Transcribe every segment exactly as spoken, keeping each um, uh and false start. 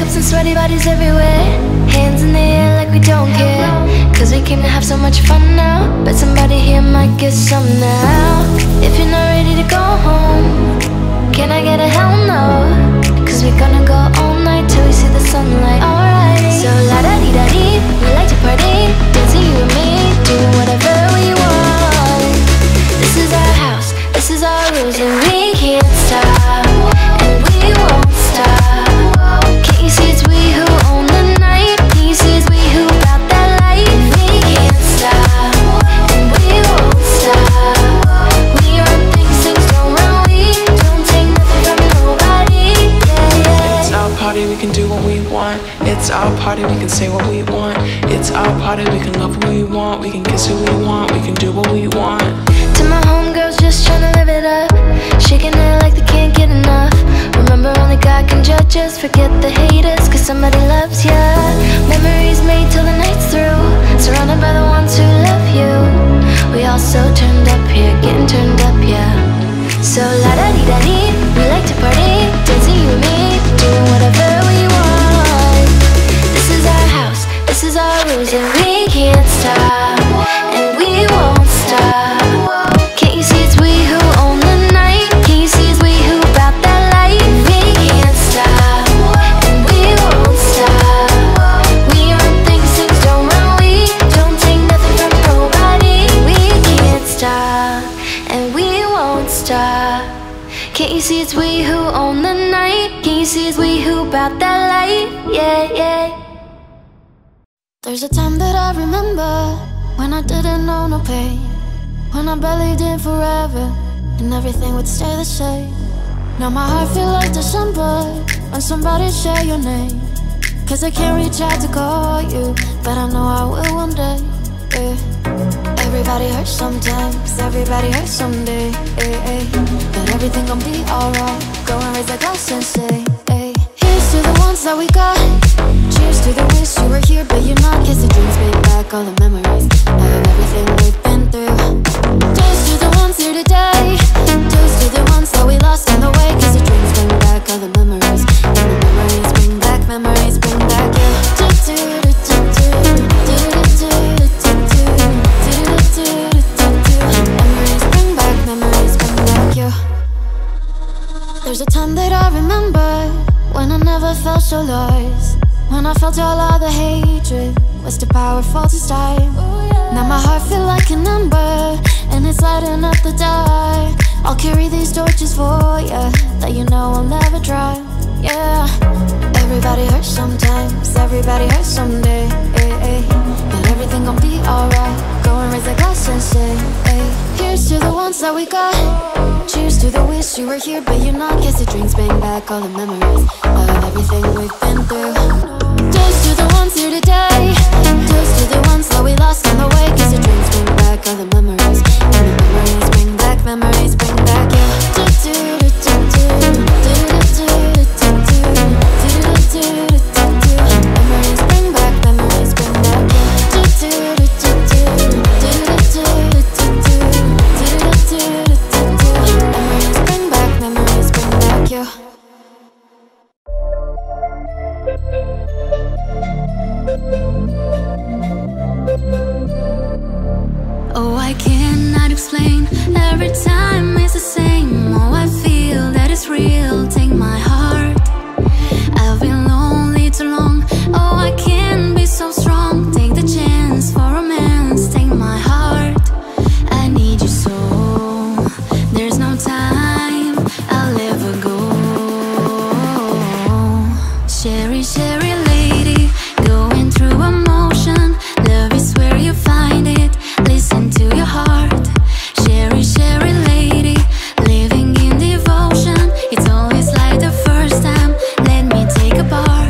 Hiccups and sweaty bodies everywhere, hands in the air like we don't care, cause we came to have so much fun now. Bet somebody here might get some now. If you're not ready to go home, can I get a hell no? Cause we're gonna go all night till we see the sunlight, alright. So la da dee da dee, we like to party, dancing you and me, doing whatever we want. This is our house, this is our rules, and we can't stop, and we won't stop. Can't you see it's we who own the night? Can't you see it's we who got that light? We can't stop, and we won't stop. We can do what we want. It's our party, we can say what we want. It's our party, we can love who we want. We can kiss who we want, we can do what we want. To my homegirls just tryna live it up, shaking it like they can't get enough. Remember only God can judge us, forget the haters, cause somebody loves ya. Memories made till the night's through, surrounded by the ones who love you. We all so turned up here, getting turned up, yeah. So la da dee da dee, we like to party, dancing you and me, doing whatever we want. This is our house, this is our rules, and we can't stop, and we won't stop. Can't you see it's we who own the night? Can't you see it's we who got that light? We can't stop, and we won't stop. We run things, things don't run, we don't take nothing from nobody. We can't stop, and we won't stop. Can't you see it's we who own the night? Can't you see it's we who brought that light? Yeah, yeah. There's a time that I remember when I didn't know no pain, when I believed in forever and everything would stay the same. Now my heart feels like December when somebody share your name, cause I can't reach out to call you, but I know I will one day, yeah. Everybody hurts sometimes, everybody hurts someday, ay, ay. But everything gon' be alright, go and raise a glass and say, ay. Here's to the ones that we got, cheers to the wish you were here but you're not. Kiss the dreams, bring back all the memories of everything we've been through. Toast to the ones here today, toast to the ones that we lost on the way. Kiss the dreams, bring back all the memories, and the memories bring back, memories bring back you. There's a time that I remember when I never felt so lost, when I felt all of the hatred was too powerful to stop. Now my heart feels like an ember and it's lighting up the dark. I'll carry these torches for ya that you know I'll never drop, yeah. Everybody hurts sometimes, everybody hurts someday, ay, ay. But everything gon' be alright, go and raise a glass and say, ay. Here's to the ones that we got, cheers to the wish you were here but you're not. Kiss the dreams, bring back all the memories of everything we've been through. Toast to the ones here today, toast to the ones that we lost on the way. Kiss the dreams, bring back all the memories, and the memories bring back, memories bring back you. Memories bring back, memories bring back you. Oh, I cannot explain, every time it's the same. Oh, I feel that it's real, take my heart. I've been lonely too long, oh, I can't be so strong. Take the chance for romance, take my heart. I need you so, there's no time, I'll never go. Sherry, Sherry lady, going through emotion, love is where you find it, listen to your heart. Sherry, Sherry lady, living in devotion, it's always like the first time, let me take a bar.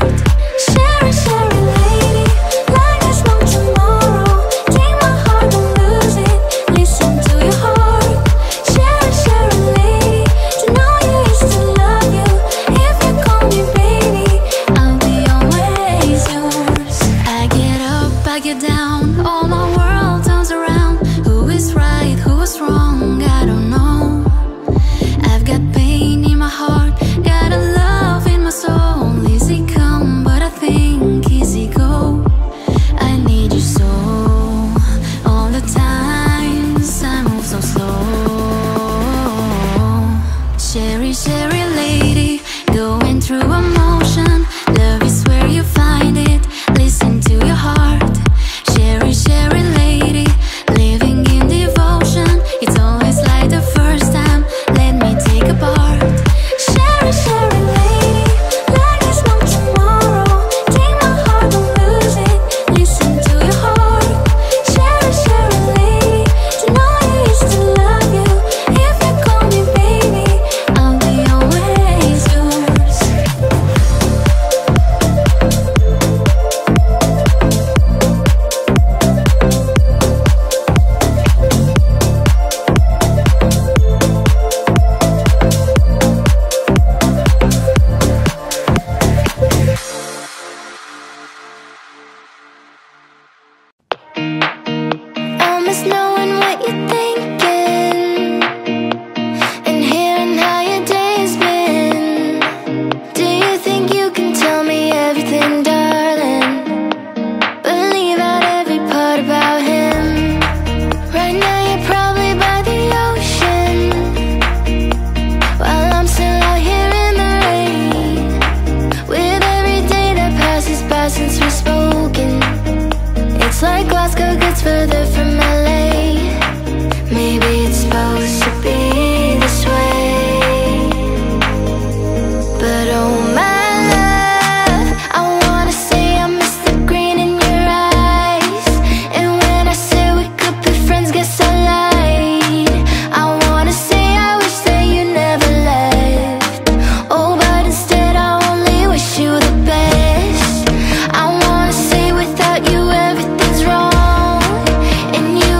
miss knowing what you're thinking and hearing how your day's been. Do you think you can tell me everything, darling? But leave out every part about him. Right now you're probably by the ocean, while I'm still out here in the rain. With every day that passes by since we've spoken, it's like Glasgow gets further from L A. Maybe it's supposed to be this way. But oh my love, I wanna say I miss the green in your eyes. And when I say we could be friends, guess I lied. I wanna say I wish that you never left. Oh, but instead I only wish you the best. I wanna say without you everything wrong, and you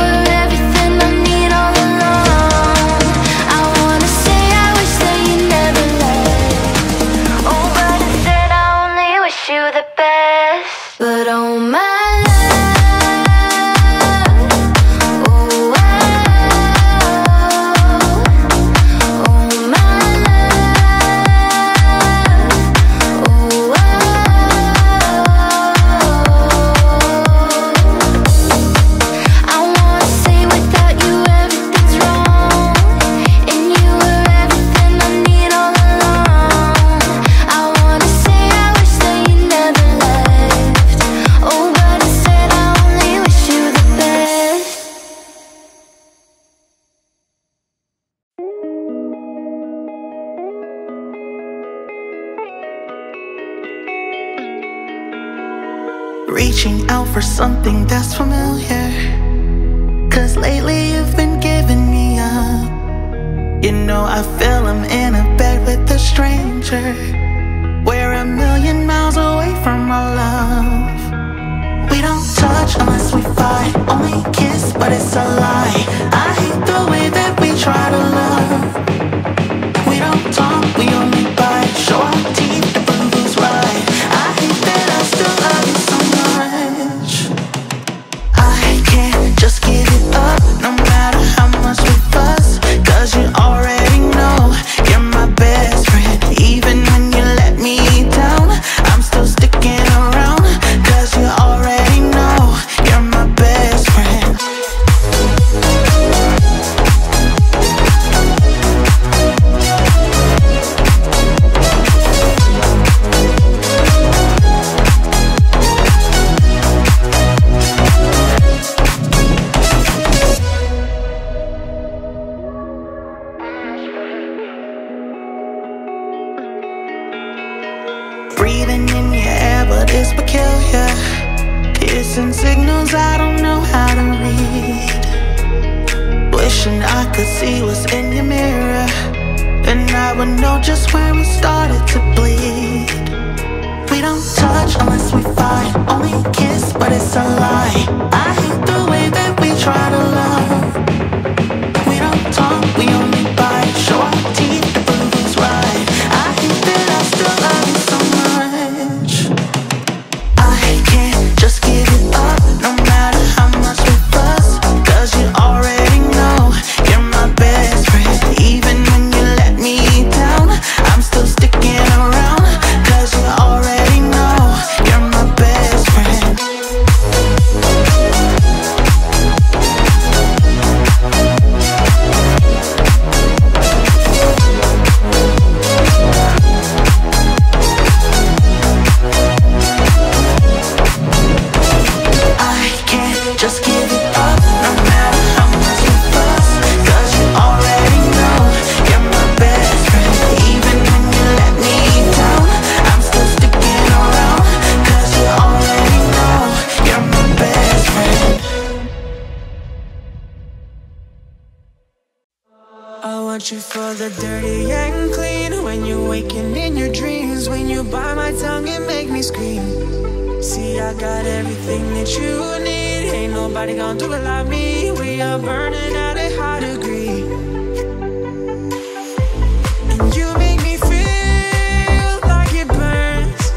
were everything I need all along. I wanna say I wish that you never left. Oh, but instead I only wish you the best. But oh my reaching out for something that's familiar, 'cause lately you've been giving me up. You know I feel I'm in a bed with a stranger. We're a million miles away from our love. We don't touch unless we fight, only kiss, but it's a lie. I hate the way that we try to love. We don't talk, we only bite, show our teeth, the blues right. I hate that I still love you so much. Just give it up, no matter how much we fuss, 'cause you already know you're my best friend. Even when you let me down, I'm still sticking around, 'cause you already know you're my best friend. Breathing in your air, but it's peculiar. Piercing signals I don't know how to read. Wishing I could see what's in your mirror, and I would know just when we started to bleed. We don't touch unless we fight, only kiss, but it's a lie. I hate the way that we try to want you for the dirty and clean. When you're waking in your dreams, when you bite my tongue and make me scream. See, I got everything that you need. Ain't nobody gonna do it like me. We are burning at a high degree. And you make me feel like it burns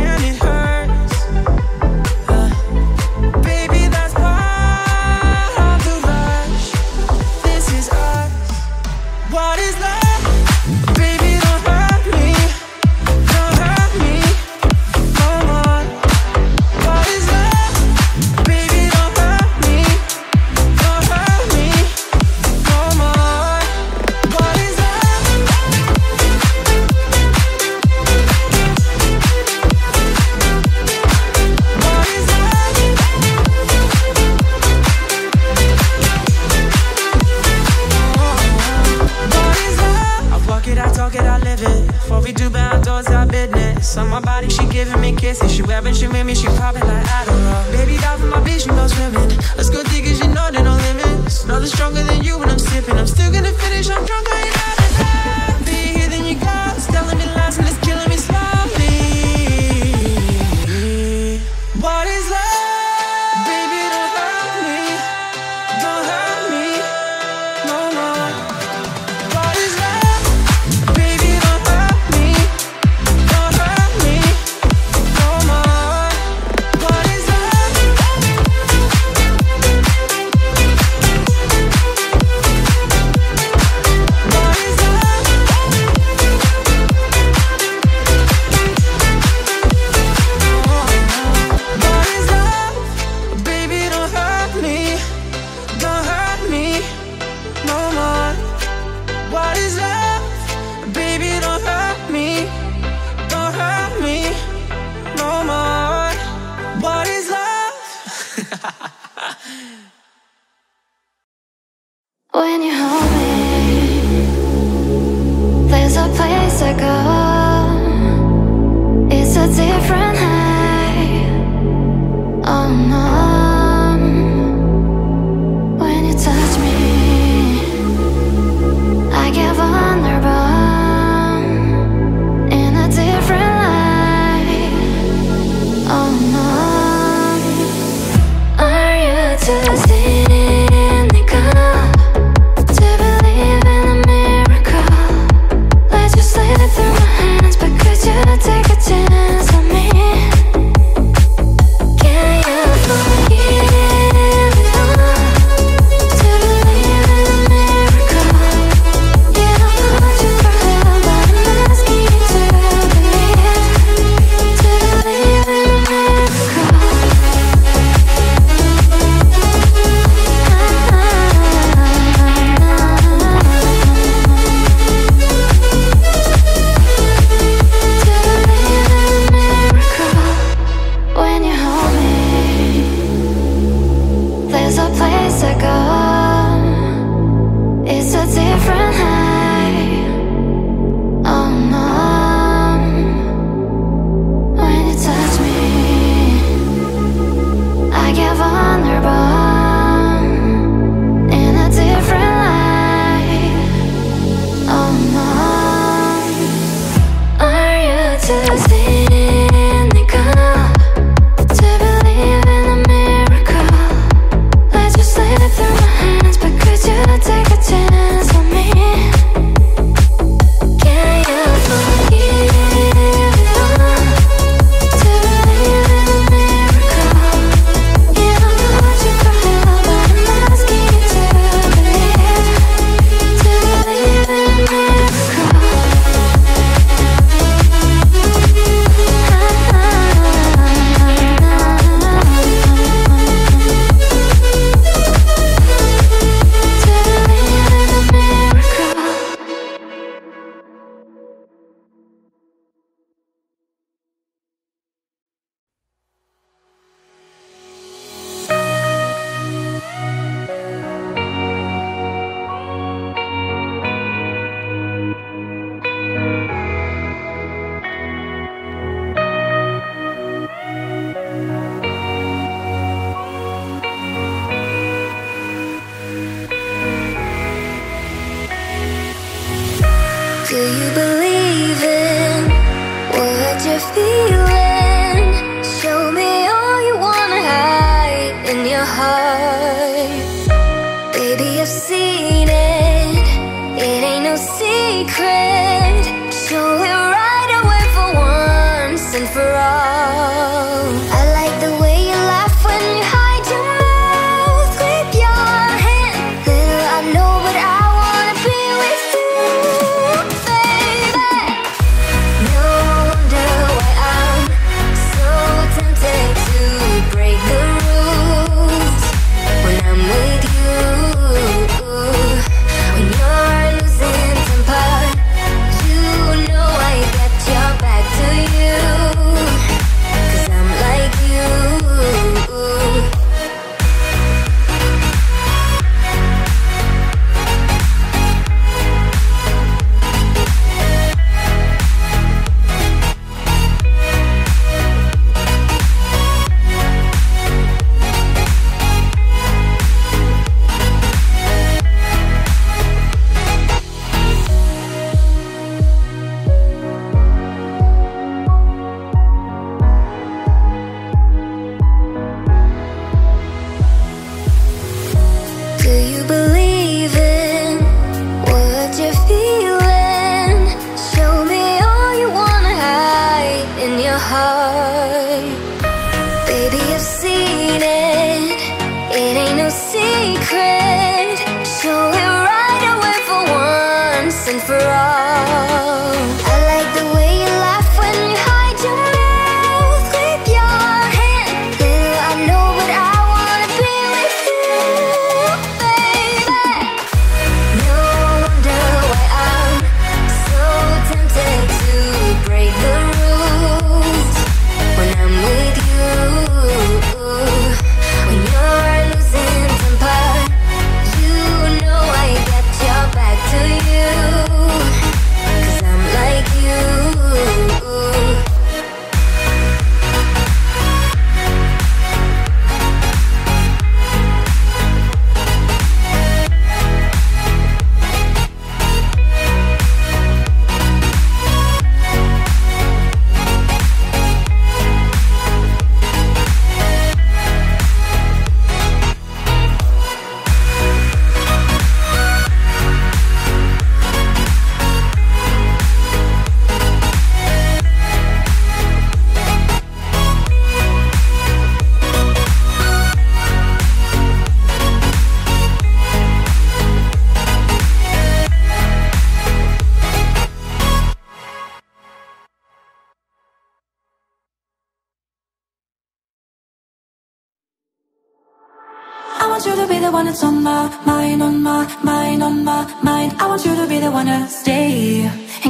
and it hurts, uh, baby, that's part of the rush. This is us. What is love? On my body, she giving me kisses. She wearing, she with me, she popping like Adderall. Baby, dive in my bitch, you know swimming. Let's go dig, cause you know there no limits. Know they're stronger than you when I'm sipping. I'm still gonna finish, I'm drunk, I ain't having time. Be here, then you go. Telling me lies and it's killing me slowly. What is love? When you hold me, there's a place I go. It's a different high. Oh no, when you touch me, I get vulnerable in a different light. Oh no, are you just in it? Take a chance on me.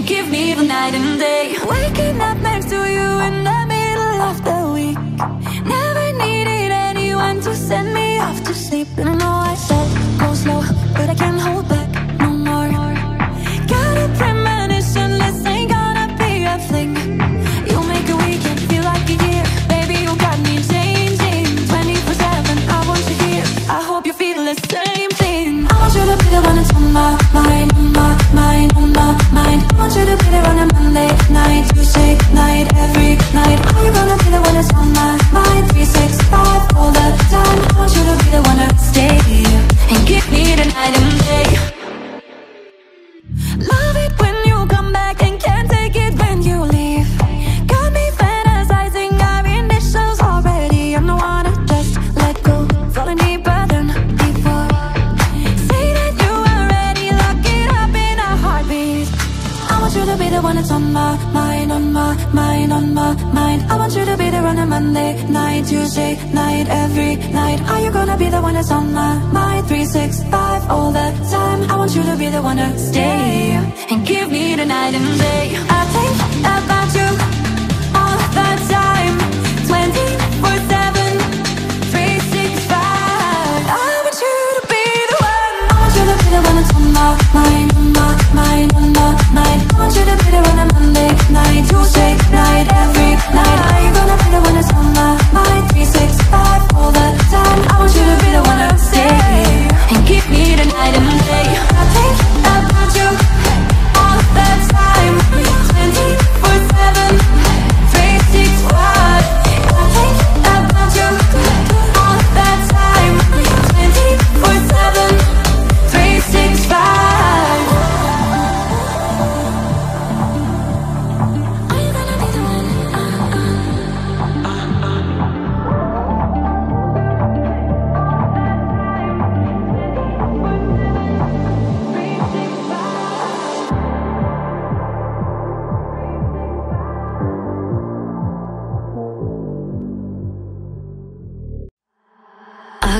Keep me the night and day. I think about you all the time.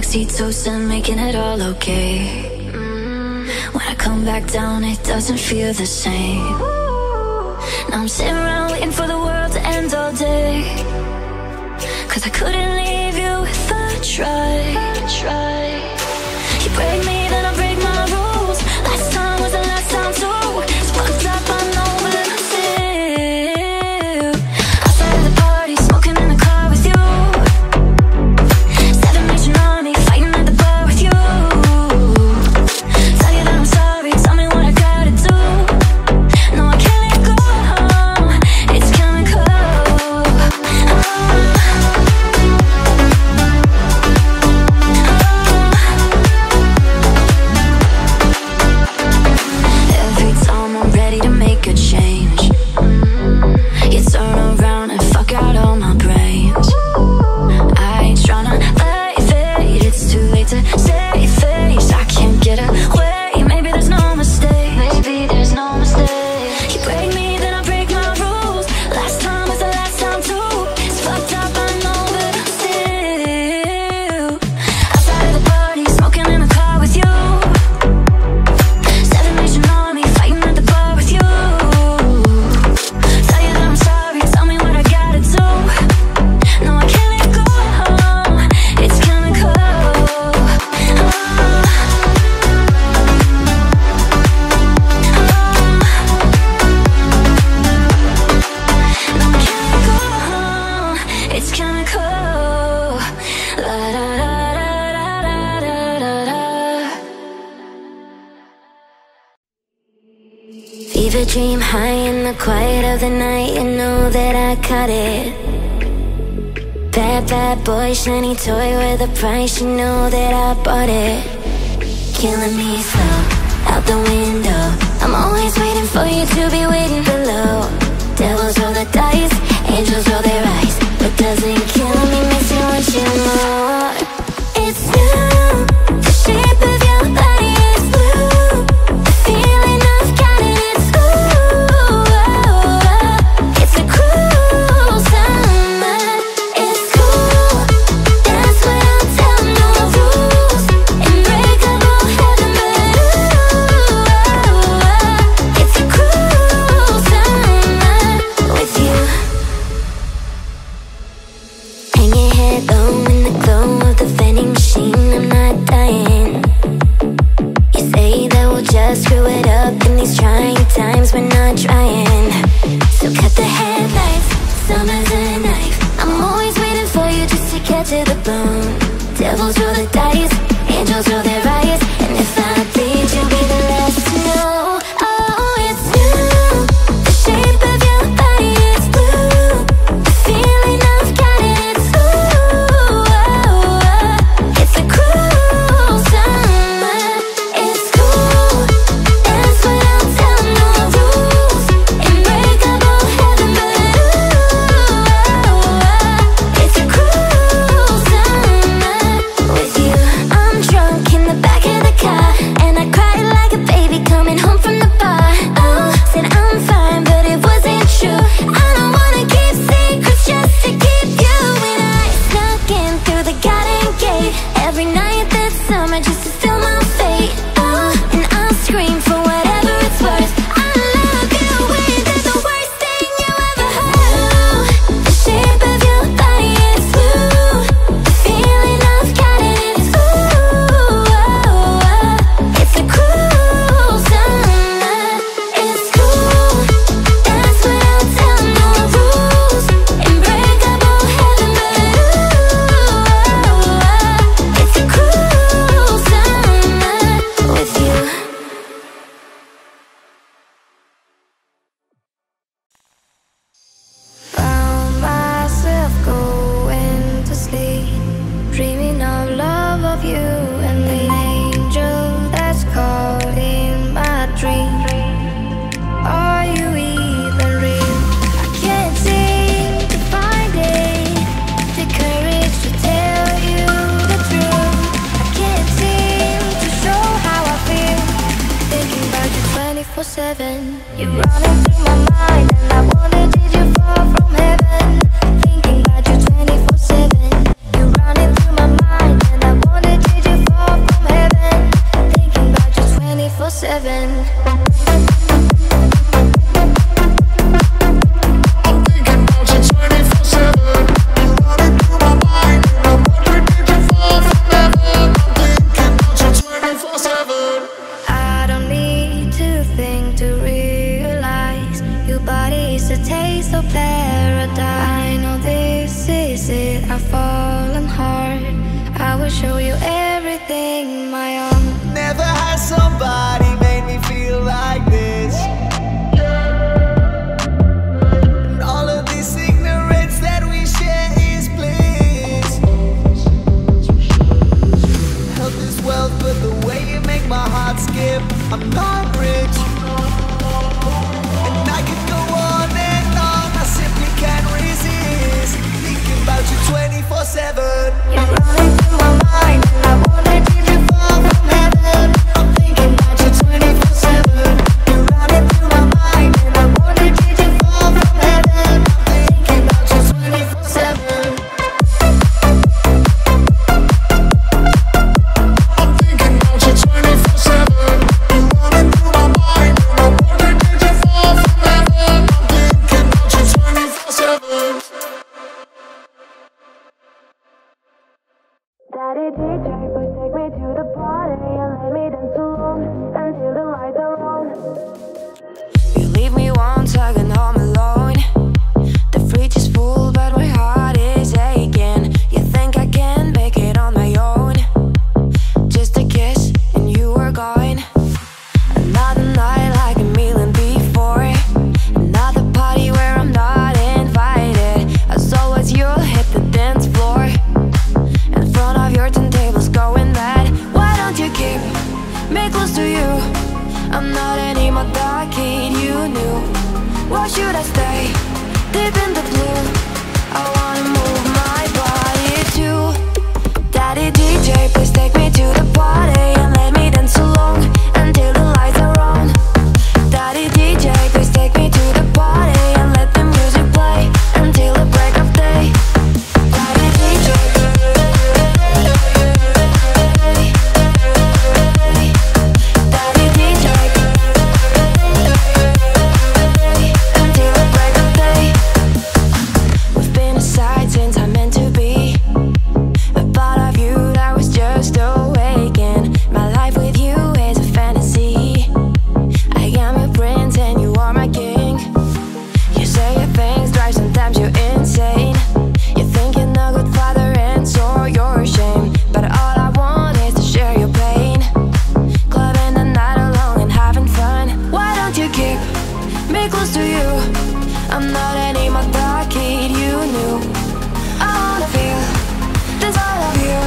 oxytocin, making it all okay. When I come back down, it doesn't feel the same. Now I'm sitting around waiting for the world to end all day, 'cause I couldn't leave you if I tried. You break me, then I break my rules. Last time was the last time too. It's fucked up, I know, but I'm still outside of the party, smoking in the car with you. Seven nation army, fighting at the bar with you. Tell you that I'm sorry, tell me what I gotta do. No, I can't let go, it's chemical. Oh. Fever dream high in the quiet of the night, you know that I caught it. Bad, bad boy, shiny toy with a price, you know that I bought it. Killing me slow, out the window. I'm always waiting for you to be waiting below. Devils roll the dice, angels roll their eyes. What doesn't kill me makes me want you more. It's you, the shape of your body is blue. The feeling I've got it, it's ooh. It's a cruel summer, it's cool. That's why I'll tell no rules. Unbreakable heaven, but ooh, it's a cruel summer with you. Hang your head low in the glow of the vending machine, I'm not dying. You say that we'll just screw it up in these trying times, we're not trying. So cut the headlights, summer's a knife. I'm always waiting for you just to catch to the bone. Devils roll the dice, angels roll their eyes. And if I bleed, you'll be the last to know. Oh, it's you, the shape of your body is blue. The feeling I've got it, it's ooh. It's a cruel summer, it's cool. That's why I'll tell no rules. Unbreakable heaven, but ooh, it's a cruel summer with you. I'm drunk in the back. seven. I don't need to think to realize your body's a taste of paradise. I know this is it, I've fallen hard. I will show you everything my own. Never had somebody made me feel like this, and all of this ignorance that we share is bliss. Health is wealth, but the way you make my heart skip. I'm not rich, Daddy D J, please take me to the party and let me dance alone until the lights are on. You leave me one second home alone. The fridge is full, but my heart is aching. You think I can make it on my own? Just a kiss and you are gone. Another night like a million before. Another party where I'm not invited. As always, you'll hit the dance floor. I'm not anymore that kid you knew. Why should I stay deep in the blue? I wanna move my body too. Daddy D J, please take me to the party and let me dance along until the lights are on. Daddy D J, please take me to the party and let the music play until the break of day. Daddy D J. Close to you, I'm not anymore that kid you knew. I wanna feel this all of you.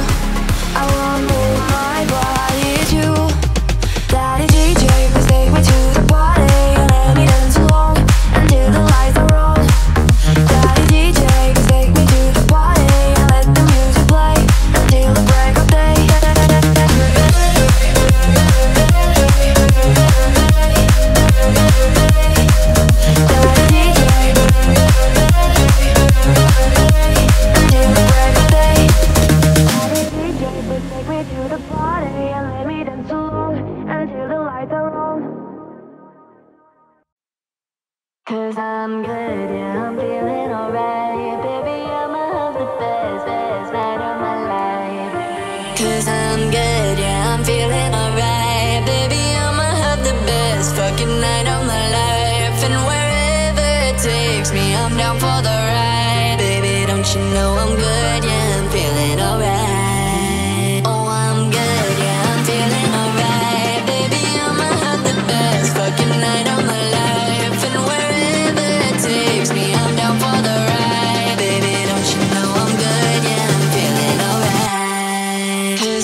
I wanna move my body too. Daddy D J, please take me to the party and let me dance along until the lights are on. Daddy D J, please take me to the party and let the music play until the break of day. Cause I'm good, yeah, I'm feeling alright. Baby, I'ma have the best, best night of my life. Cause I'm good, yeah, I'm feeling alright. Baby, I'ma have the best fucking night of my life. And wherever it takes me, I'm down for the ride. Baby, don't you know I'm good, yeah, I'm feeling alright. You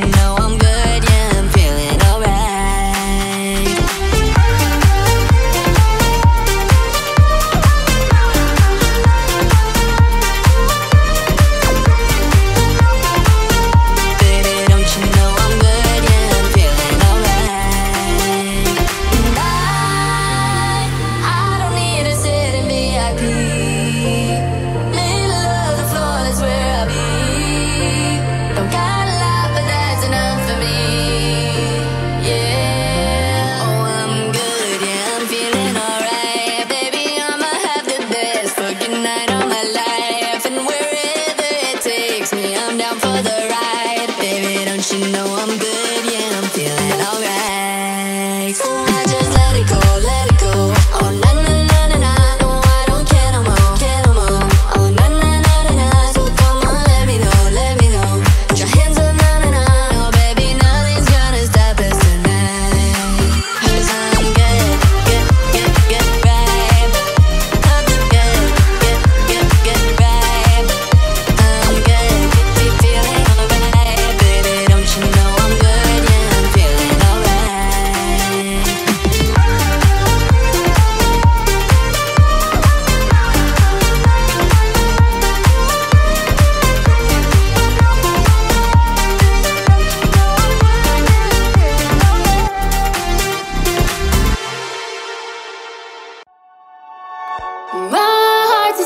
know I'm good, yeah.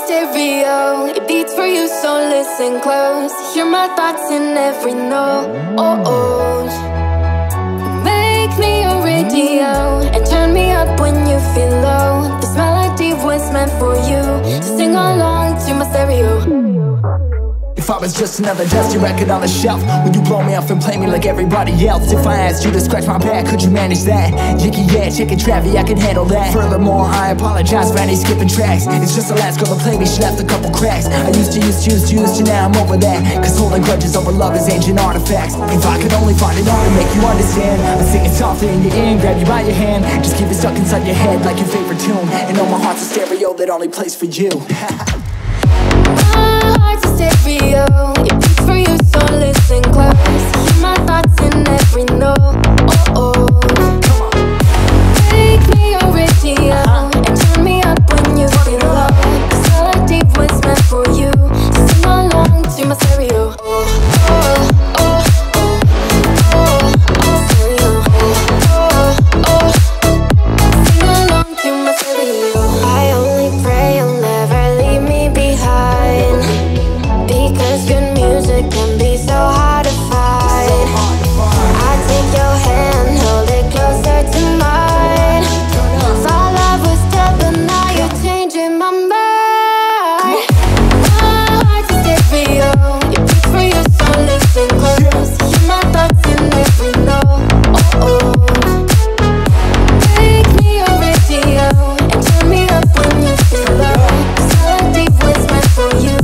stereo, it beats for you, so listen close. Hear my thoughts in every note. Make me a radio and turn me up when you feel low. This melody was meant for you, so sing along to my stereo. If I was just another dusty record on the shelf, would you blow me off and play me like everybody else? If I asked you to scratch my back, could you manage that? Yicky yeah, chicken Travi, I can handle that. Furthermore, I apologize for any skipping tracks. It's just the last girl to play me, she left a couple cracks. I used to, used to, used to, used to, now I'm over that. Cause holding grudges over love is ancient artifacts. If I could only find it all to make you understand, I'd sing it softly in your ear and grab you by your hand. Just keep it stuck inside your head like your favorite tune, and know my heart's a stereo that only plays for you. Stereo, it beats for you, so listen close. Hear my thoughts in every note. Oh, oh. Make me a radio and turn me up when you feel low. This melody was meant for you, so sing along to my stereo. Oh, oh, oh, oh, oh, oh, stereo. Oh, oh, oh, oh, sing along to my stereo. I only pray you'll never leave me behind, because good music can be so hard to find. I take your hand, hold it closer to mine. Thought love was dead, but now you're changing my mind. My heart's a stereo, it beats for you, so listen close. Hear my thoughts in every note. Oh, oh. Make me a radio and turn me up when you feel low. Cause all I did was meant for you.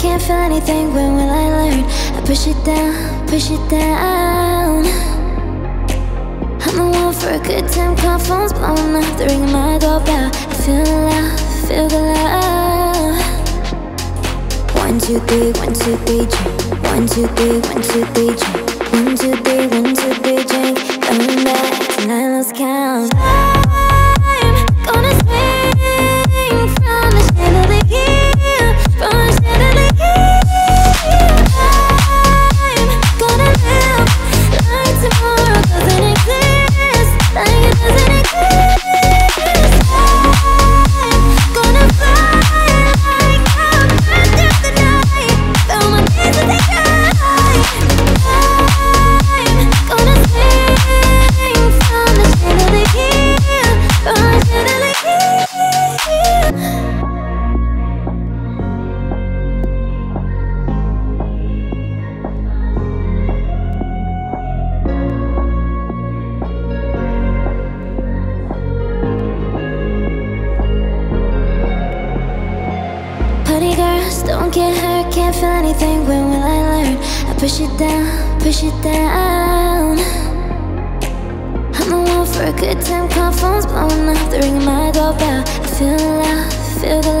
Can't feel anything, when will I learn? I push it down, push it down. I'm the one for a good time, call phone's blown up, they're ringing my doorbell. I feel the love, feel the love. One, two, three, one, two, three, drink. One, two, three, one, two, three, drink. One, two, three, one, two, three, drink. Coming back, tonight let's count. I'm gonna swing from the chandelier. Push it down, push it down. I'm the one for a good time, call phone's blowing up, they're ringing my doorbell. I feel the love, feel the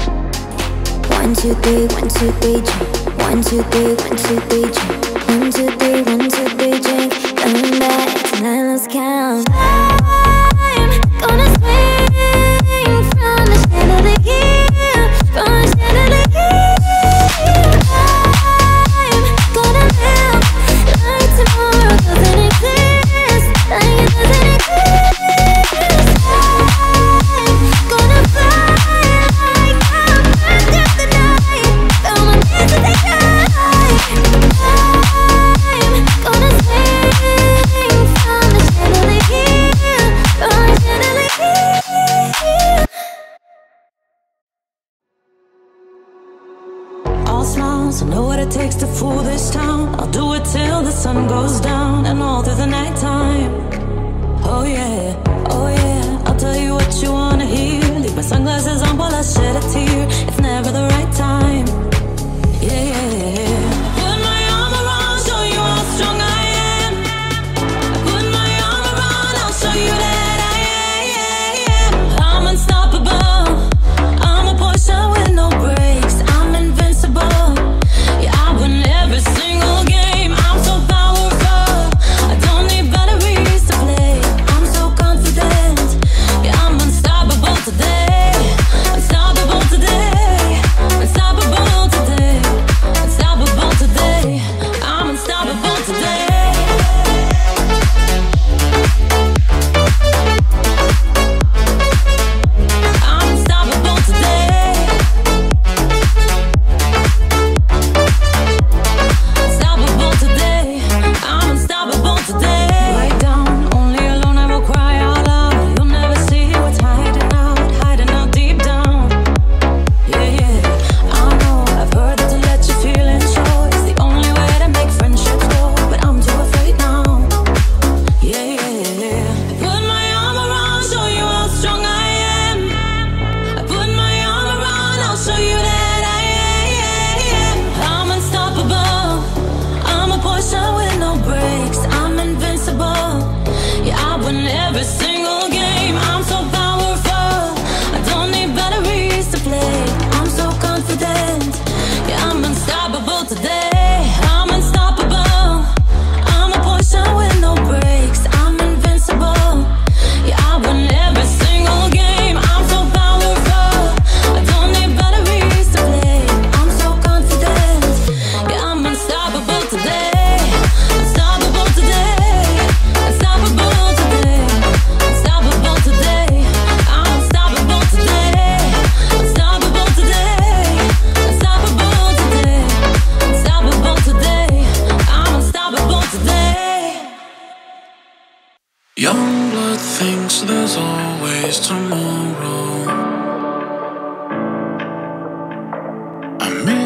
love. One, two, three, one, two, three, drink. One, two, three, one, two, three, drink. One, two, three, one, two, three, drink. Coming back, tonight let's count. I'm gonna swing from the chandelier, from the chandelier. So know what it takes to fool this town. I'll do it till the sun goes down and all through the night time. Oh yeah, oh yeah, I'll tell you what you wanna hear. Leave my sunglasses on while I shed a tear. It's never the right time. Yeah, yeah, yeah.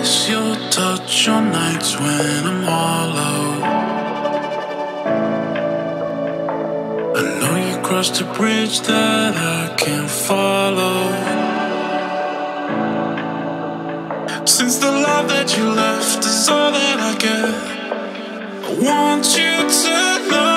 kiss, your touch, your nights when I'm hollow. I know you crossed a bridge that I can't follow. Since the love that you left is all that I get, I want you to know.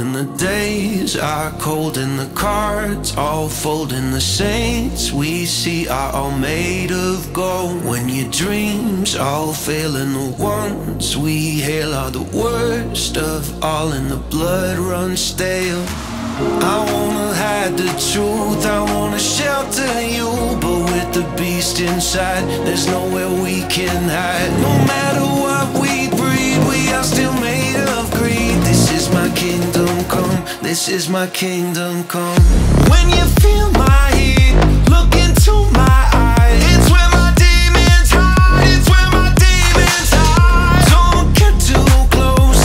When the days are cold and the cards all fold and the saints we see are all made of gold, when your dreams all fail and the ones we hail are the worst of all and the blood runs stale. I wanna hide the truth, I wanna shelter you, but with the beast inside there's nowhere we can hide. No matter what we breed, we are still made of greed. This is my kingdom come, this is my kingdom come. When you feel my heat, look into my eyes. It's where my demons hide, it's where my demons hide. Don't get too close,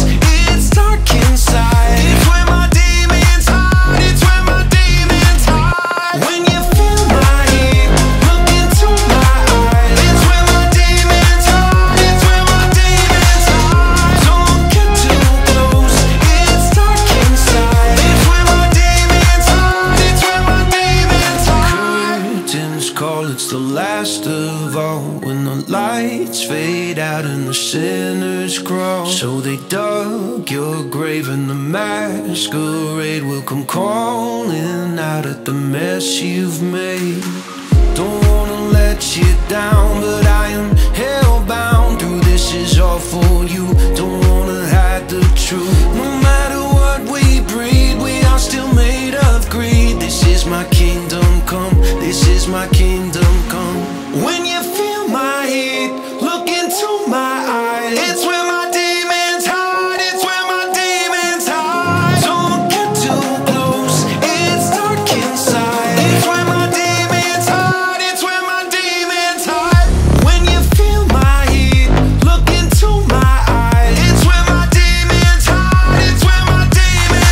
it's dark inside. It's where my demons hide, it's where my demons hide. When you feel my heat, look into my eyes. It's where my demons hide, it's where my demons hide. Don't get too close, it's dark inside. It's where my demons hide, it's where my demons hide. Curtains call, it's the last of all. When the lights fade out and the sinners crawl, so they dug your grave and the masquerade will come calling out at the mess you've made. Don't wanna let you down, but I am hellbound. Through this is all for you, don't wanna hide the truth. No matter what we breed, we are still made of greed. This is my kingdom come, this is my kingdom come. When you feel my heat, look into my eyes. It's where my demons hide, it's where my demons hide. Don't get too close, it's dark inside. It's where my demons hide, it's where my demons hide. When you feel my heat, look into my eyes. It's where my demons hide, it's where my demons hide.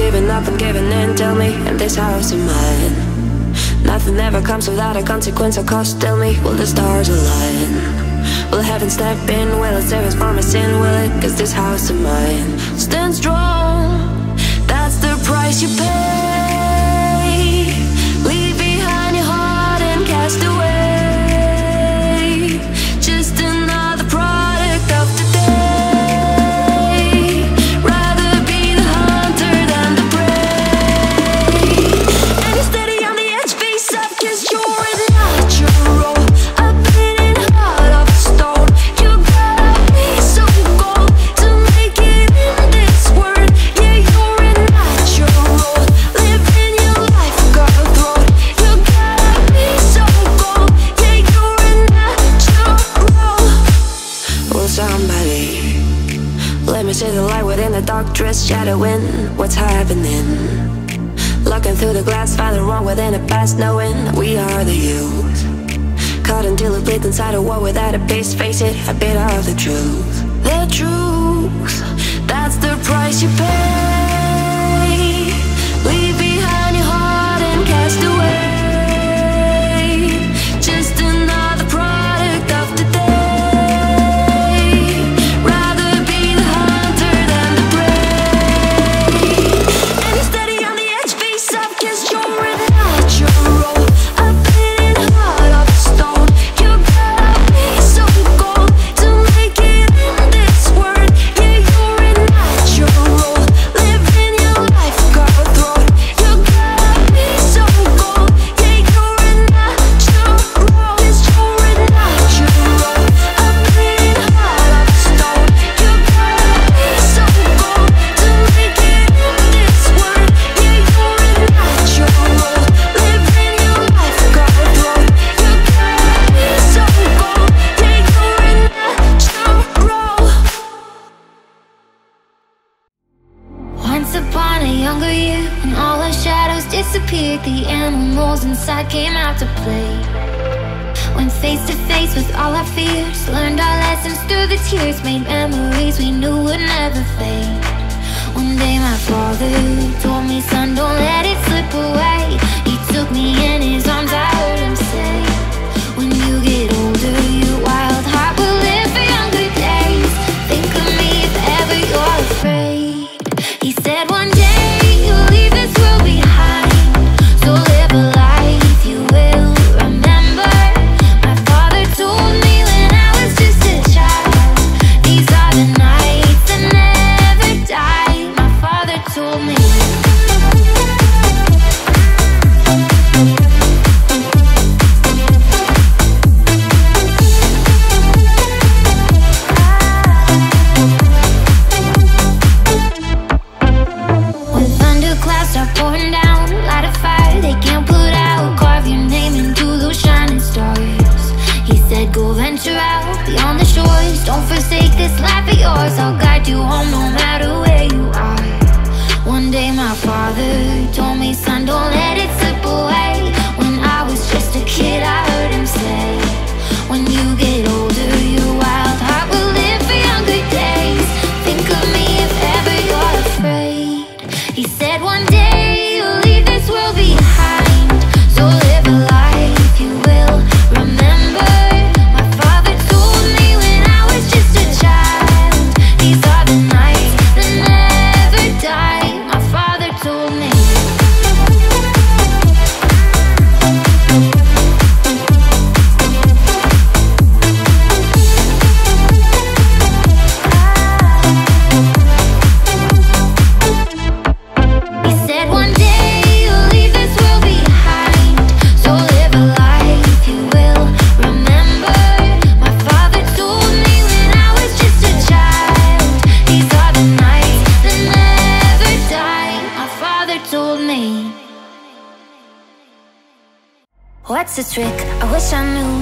giving up and giving in, tell me, and this house is mine. Nothing ever comes without a consequence or cost, tell me, will the stars align? Will heaven step in, will it save us from our sin, will it? Cause this house is mine. Stand strong, that's the price you pay. Leave behind your heart and cast away. See the light within the dark dress shadowing what's happening. Looking through the glass, find the wrong within the past, knowing we are the youth. Caught until we bleed inside a war without a peace, face it, a bit of the truth. The truth, that's the price you pay. Leave behind your heart and cast away. The animals inside came out to play. Went face to face with all our fears, learned our lessons through the tears, made memories we knew would never fade. One day my father told me, son, don't let it slip away. He took me in his arms, I heard him say, when you get older, your wild heart will live for younger days. Think of me if ever you're afraid. He said one day you'll leave this world behind, so live a life you will remember. My father told me when I was just a child, these are the nights that never die. My father told me. Don't forsake this life of yours, I'll guide you home no matter where you are. One day my father told me, son, don't let it slip away. When I was just a kid, I heard him say, when you get older, your wild heart will live for younger days. Think of me if ever you're afraid. He said one day you'll leave this world behind, so live a life you will remember. What's the trick? I wish I knew.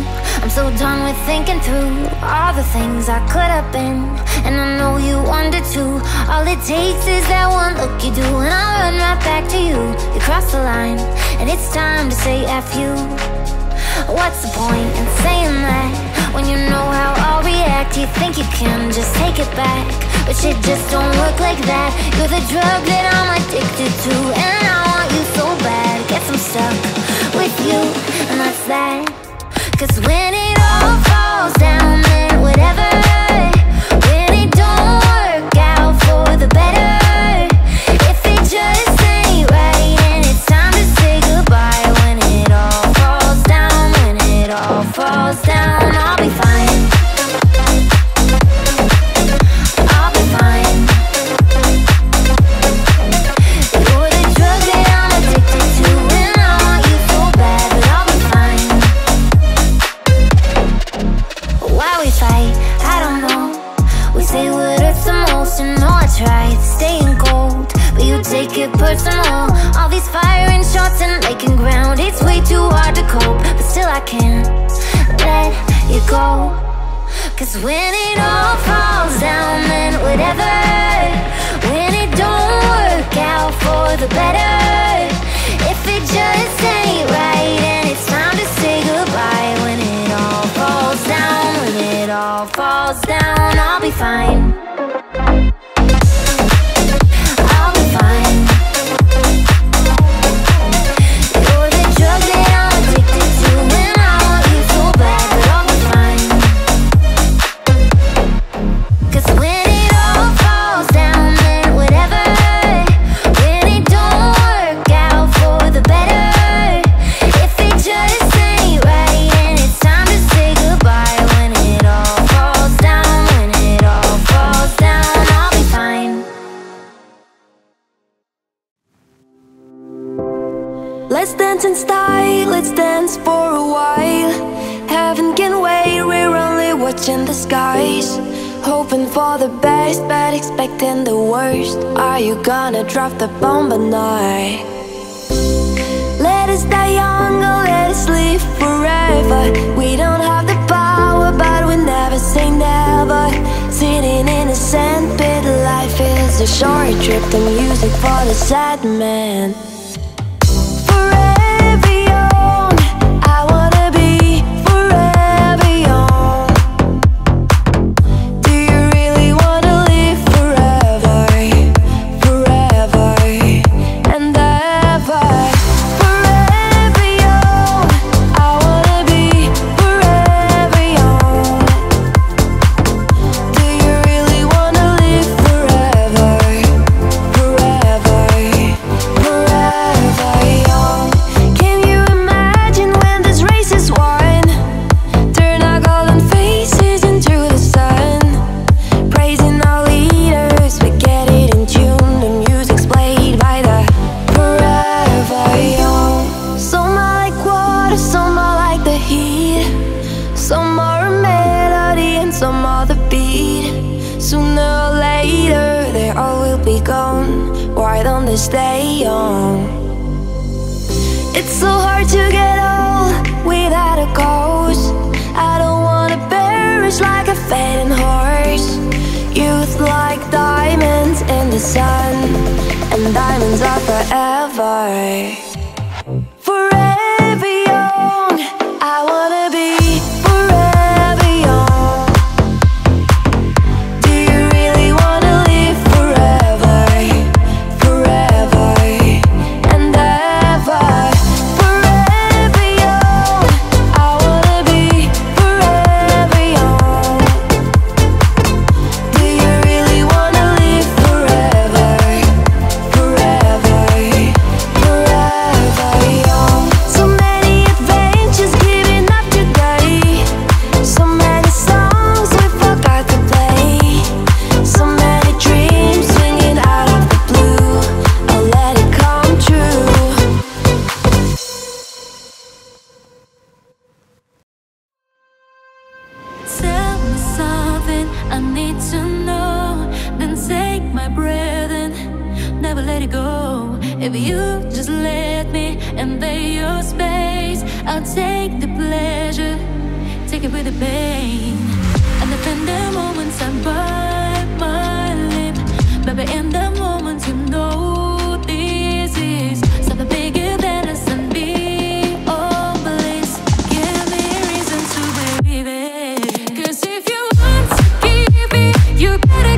I'm so done with thinking through all the things I could have been, and I know you wonder too. All it takes is that one look you do, and I'll run right back to you. You cross the line, and it's time to say F you. What's the point in saying that when you know how I'll react? You think you can just take it back, but shit just don't work like that. You're the drug that I'm addicted to, and I want you so bad. Guess I'm stuck with you, and that's that. Cause when it all falls down, then whatever. When it don't work out for the better, if it just ain't right, and it's time to say goodbye. When it all falls down, when it all falls down, I'll be fine. Personal, all these firing shots and making ground. It's way too hard to cope, but still I can't let you go. Cause when it all falls down, then whatever. When it don't work out for the better, if it just ain't right, and it's time to say goodbye. When it all falls down, when it all falls down, I'll be fine. Let's dance in style, let's dance for a while. Heaven can wait, we're only watching the skies. Hoping for the best, but expecting the worst. Are you gonna drop the bomb or not? Let us die young or let us live forever. We don't have the power, but we never say never. Sitting in a sandpit, life is a short trip. The music for the sad man. Gotta,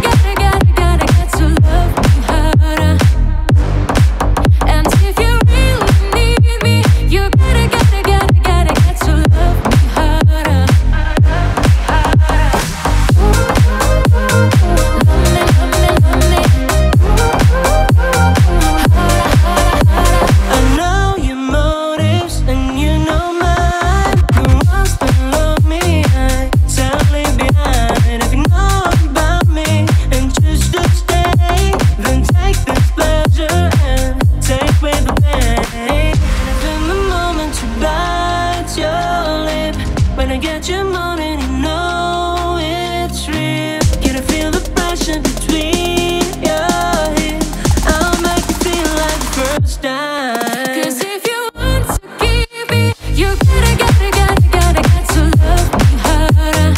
gotta, gotta When I get you moaning, you know it's real. Can I feel the passion between your hips? I'll make you feel like the first time. Cause if you want to keep me, you gotta, gotta, gotta, gotta get to love me harder.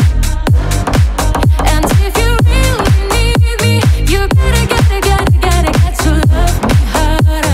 And if you really need me, you gotta, gotta, gotta, gotta get to love me harder.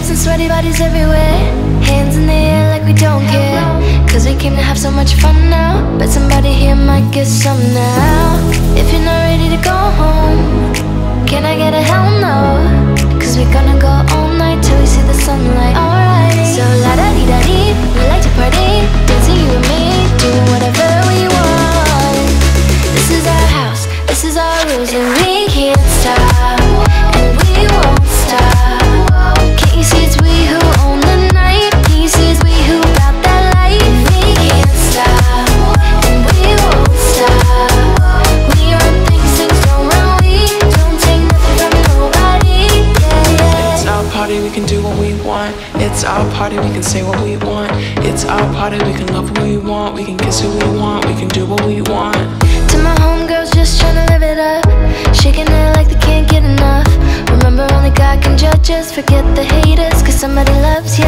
And sweaty bodies everywhere, hands in the air like we don't care. Cause we came to have so much fun now, but somebody here might get some now. If you're not ready to go home, can I get a hell no? Cause we're gonna go all night till we see the sunlight. Alright, so la da dee da dee, we like to party, dancing you and me, doing whatever we want. This is our house, this is our rules, and we can't stop, and we won't stop. He says we who own the night. He says we who got that life. We can't stop, and we won't stop. We run things, things don't run. We don't take nothing from nobody. Yeah, yeah. It's our party, we can do what we want. It's our party, we can say what we want. It's our party, we can love who we want. We can kiss who we want. We can do what we want. To my homegirls, just tryna live it up, shaking it like they can't get enough. Remember, only God can judge us. Forget the haters, cause somebody loves ya.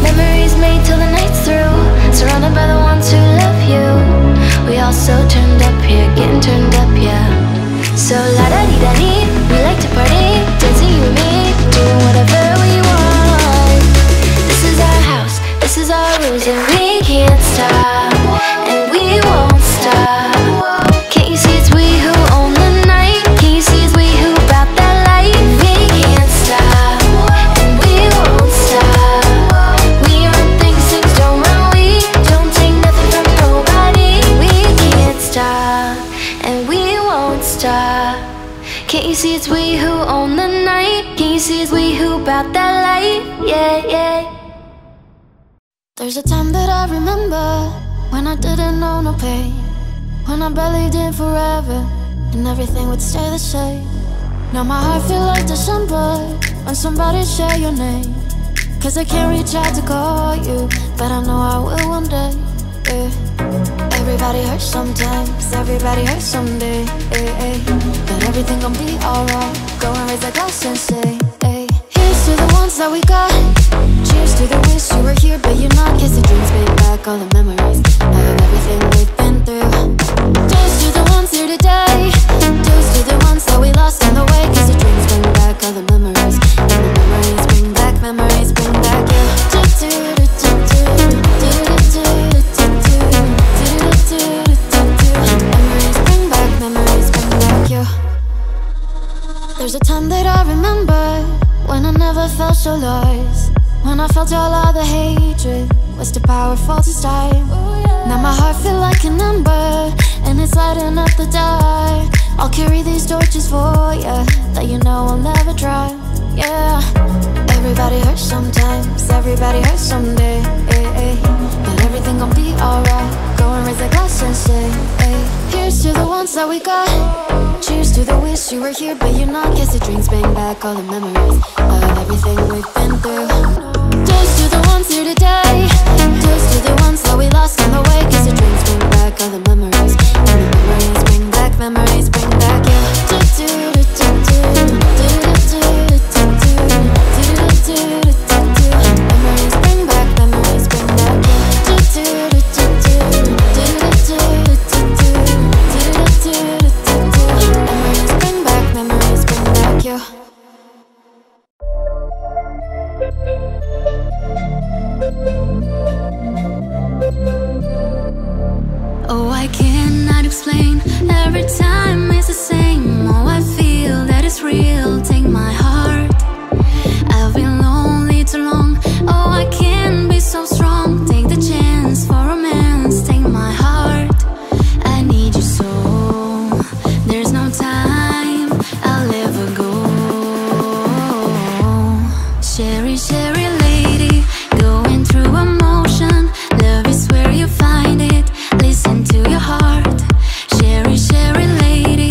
Memories made till the night's through, surrounded by the ones who love you. We all so turned up here, getting turned up, yeah. So la-da-dee-da-dee, we like to party, dancing you and me, doing whatever we want. This is our house, this is our rules, and we can't stop, and we won't stop. Can't you see it's we who own the night? Can't you see it's we who brought that light? We can't stop, and we won't stop. We run things, things don't run. We don't take nothing from nobody. We can't stop, and we won't stop. Can't you He sees we who own the night. He sees we who brought that light. Yeah, yeah. There's a time that I remember when I didn't know no pain, when I believed in forever and everything would stay the same. Now my heart feels like December when somebody share your name, 'cause I can't reach out to call you, but I know I will one day, yeah. Everybody hurts sometimes, everybody hurts someday, yeah, yeah. But everything gon' be alright, go and raise a glass and say, hey. Here's to the ones that we got, cheers to the wish you were here but you're not. 'Cause the dreams bring back all the memories of everything we've been through. Toast to the ones here today, toast to the ones that we lost on the way. 'Cause the dreams bring back all the memories, and the memories bring back, memories bring back you. Memories bring back, memories bring back you. There's a time that I remember when I never felt so lost, when I felt all of the hatred was too powerful to stop. Now my heart feels like an ember and it's lighting up the dark. I'll carry these torches for ya that you know I'll never drop, yeah. Everybody hurts sometimes, everybody hurts someday, ay, ay. But everything gon' be alright, go and raise a glass and say, ay. Here's to the ones that we got, cheers to the wish you were here but you're not. 'Cause the dreams bring back all the memories of everything we've been through. Toast to the ones here today, toast to the ones that we lost on the way. 'Cause the dreams bring back all the memories, and the memories bring back, memories bring back you. Memories bring back, memories bring back you. Oh, I cannot explain, every time it's the same. Oh, I feel that it's real, take my heart. I've been lonely too long, oh, I can't be so strong. Take the chance for romance, take my heart. I need you so, there's no time, I'll ever go. Sherry, Sherry lady, going through emotion, love is where you find it. Listen to your heart, Sherry, Sherry lady.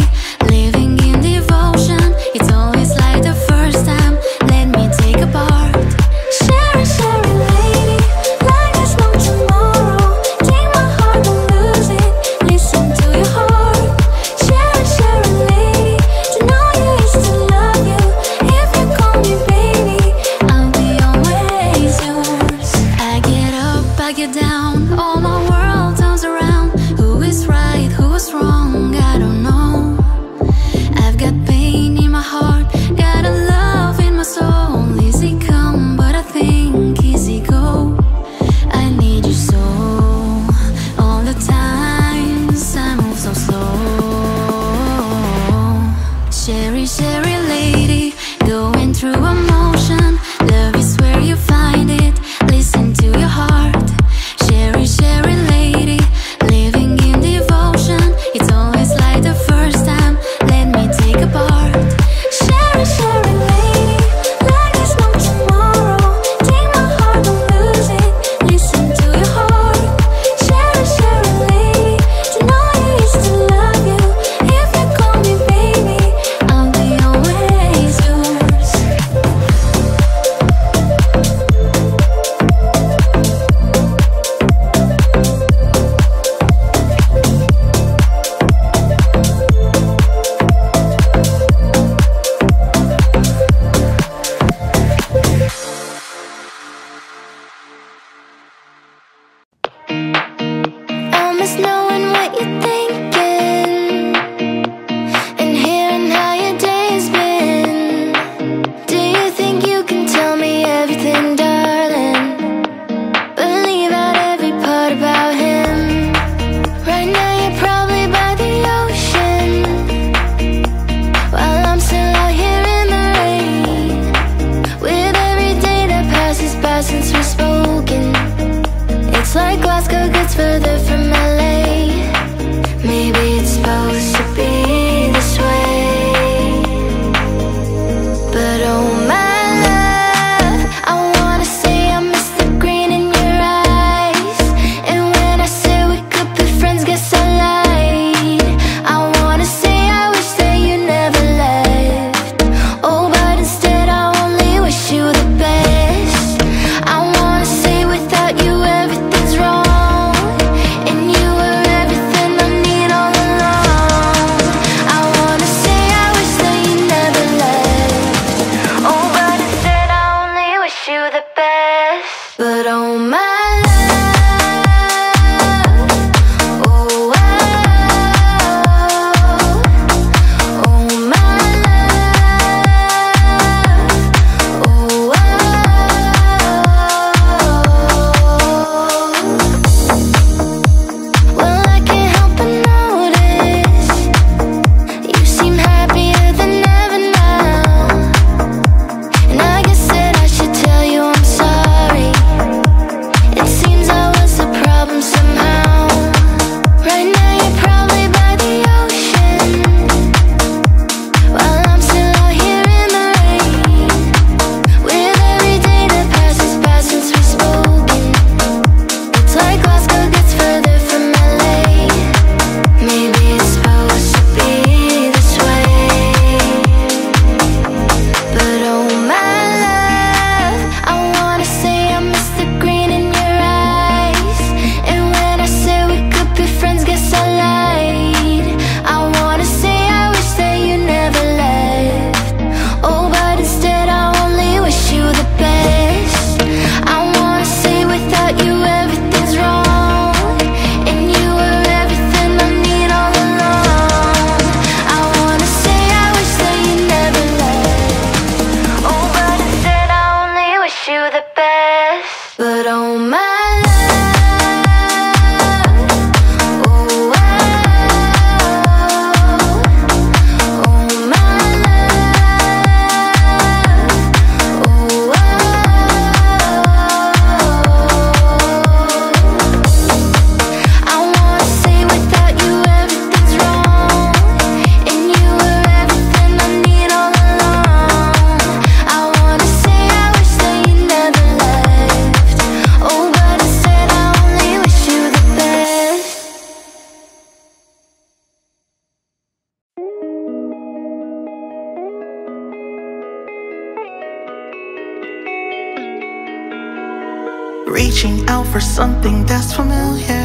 reaching out for something that's familiar.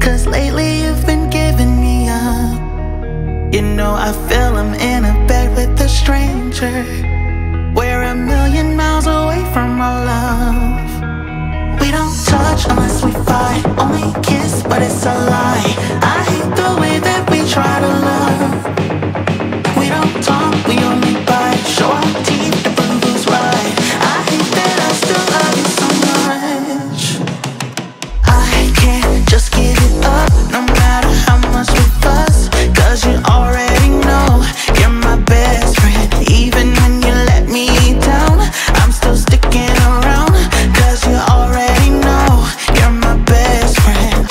Cause lately you've been giving me up. You know I feel I'm in a bed with a stranger. We're a million miles away from our love. We don't touch unless we fight. Only kiss, but it's a lie. I hate the way that we try to love. We don't talk, we only bite. Show our teeth to prove who's right. I hate that I still love you so much. I can't just give it up, no matter how much we fuss. Cause you already know you're my best friend. Even when you let me down, I'm still sticking around. Cause you already know you're my best friend.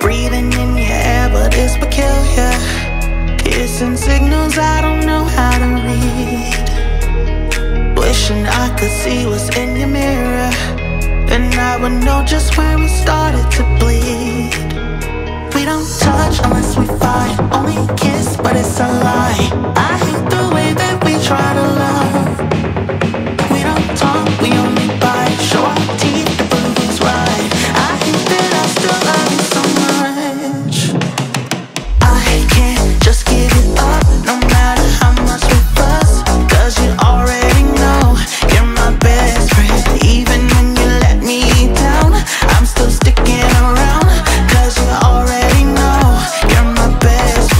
Breathing in your air, but it's peculiar. Kissing signals I don't know how to read. Wishing I could see what's in your mirror, and I would know just where we started to bleed. We don't touch unless we fight. Only kiss, but it's a lie. I hate the way that we try to love. We don't talk, we only bite. Show our teeth to prove who's right. I hate that I still love you so much. Just give it up, no matter how much we fuss. Cause you already know you're my best friend. Even when you let me down, I'm still sticking around. Cause you already know you're my best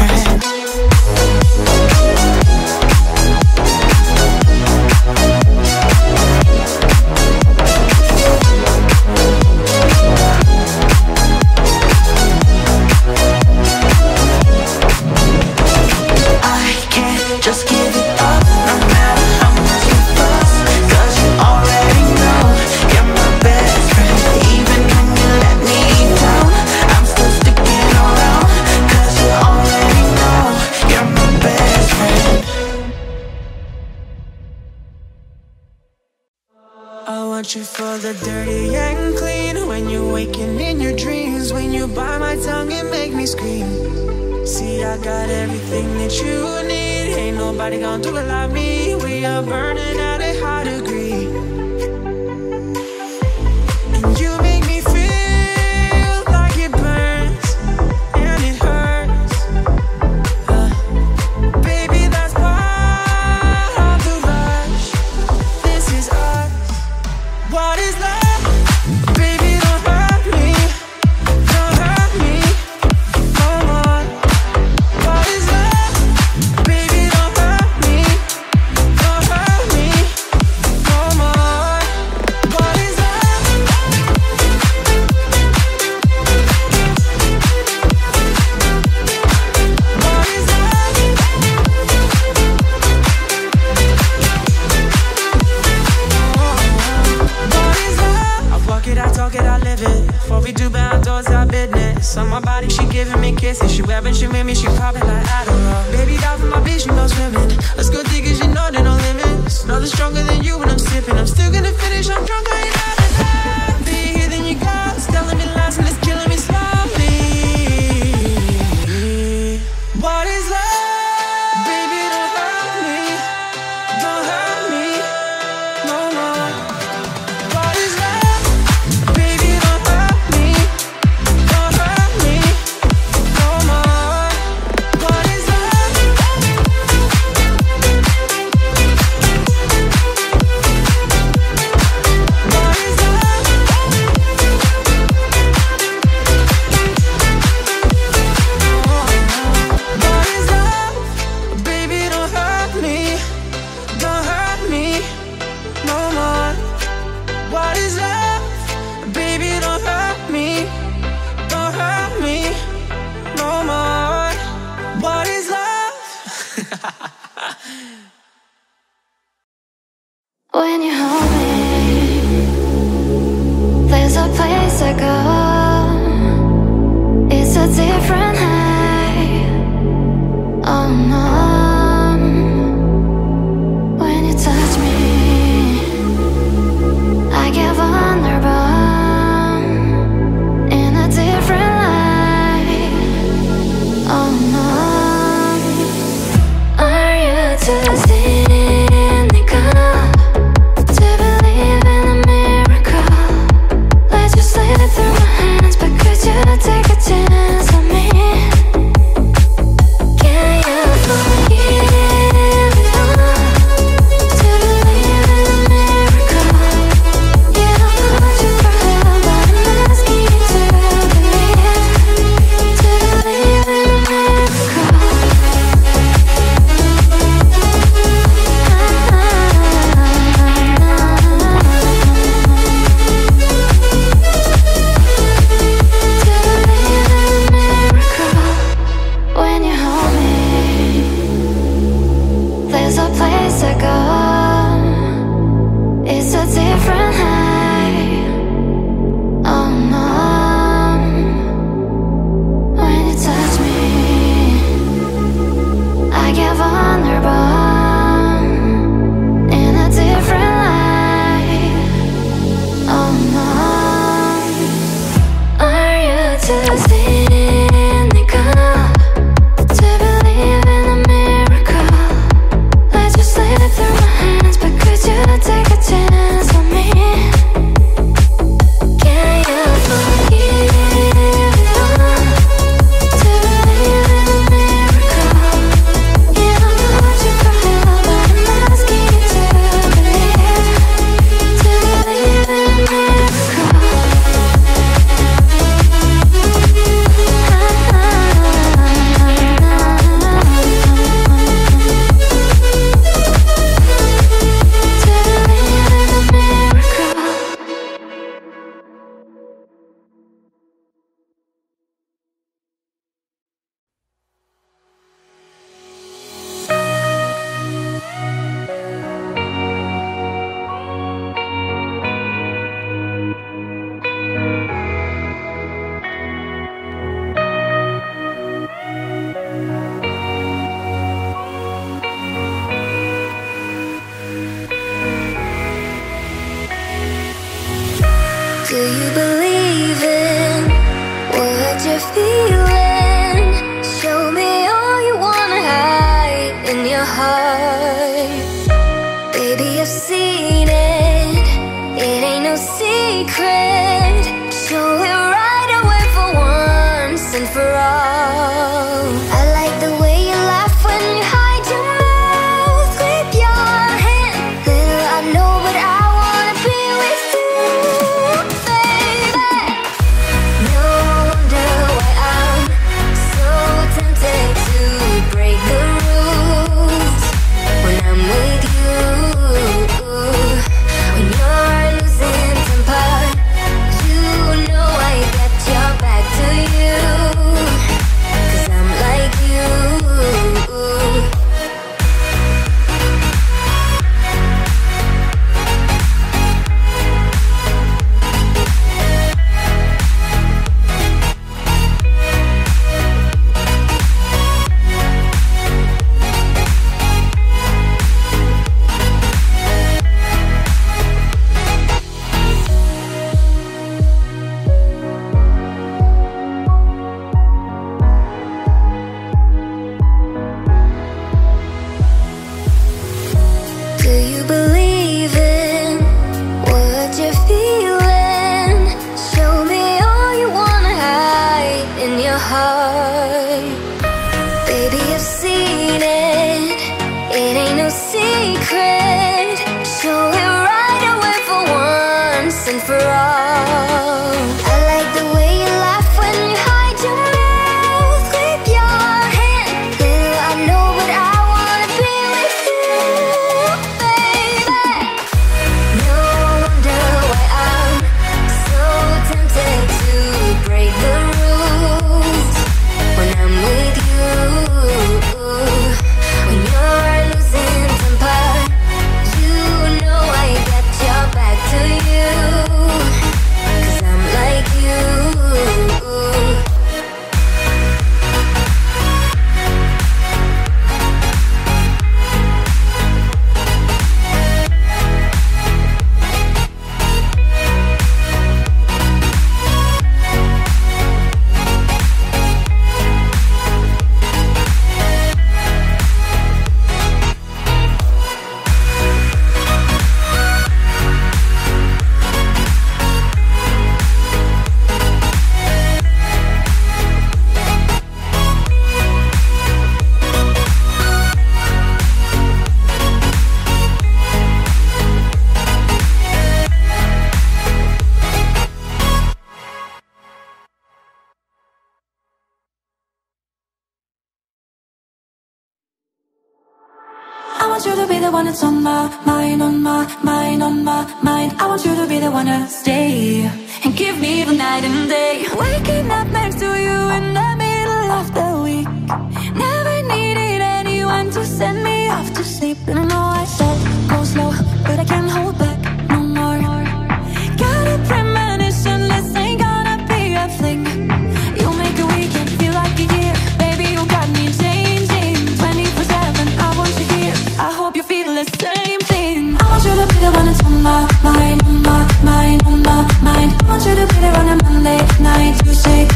friend. Just give it up, no matter how much you fuss. Cause you already know you're my best friend. Even when you let me down, I'm still sticking around. Cause you already know you're my best friend. I want you for the dirty and clean. When you're waking in your dreams. When you bite my tongue and make me scream. See, I got everything that you need. Ain't nobody gonna do it like me. We are burning at a high degree. And you make me feel like it burns and it hurts. uh, Baby, that's part of the rush. This is us. What is love? Baby, don't hurt me. Don't hurt me. Come on. What is love? Baby, on my body, she giving me kisses. She webbing, she with me, she popping like Adderall. Baby, dive for my bitch, she knows swimming. Let's go dig cause you know there no limits. Know they're stronger than you when I'm sipping. I'm still gonna finish, I'm drunk, I ain't out of time. Be here, then you got telling me lies and it's killing me slowly. What is love? What is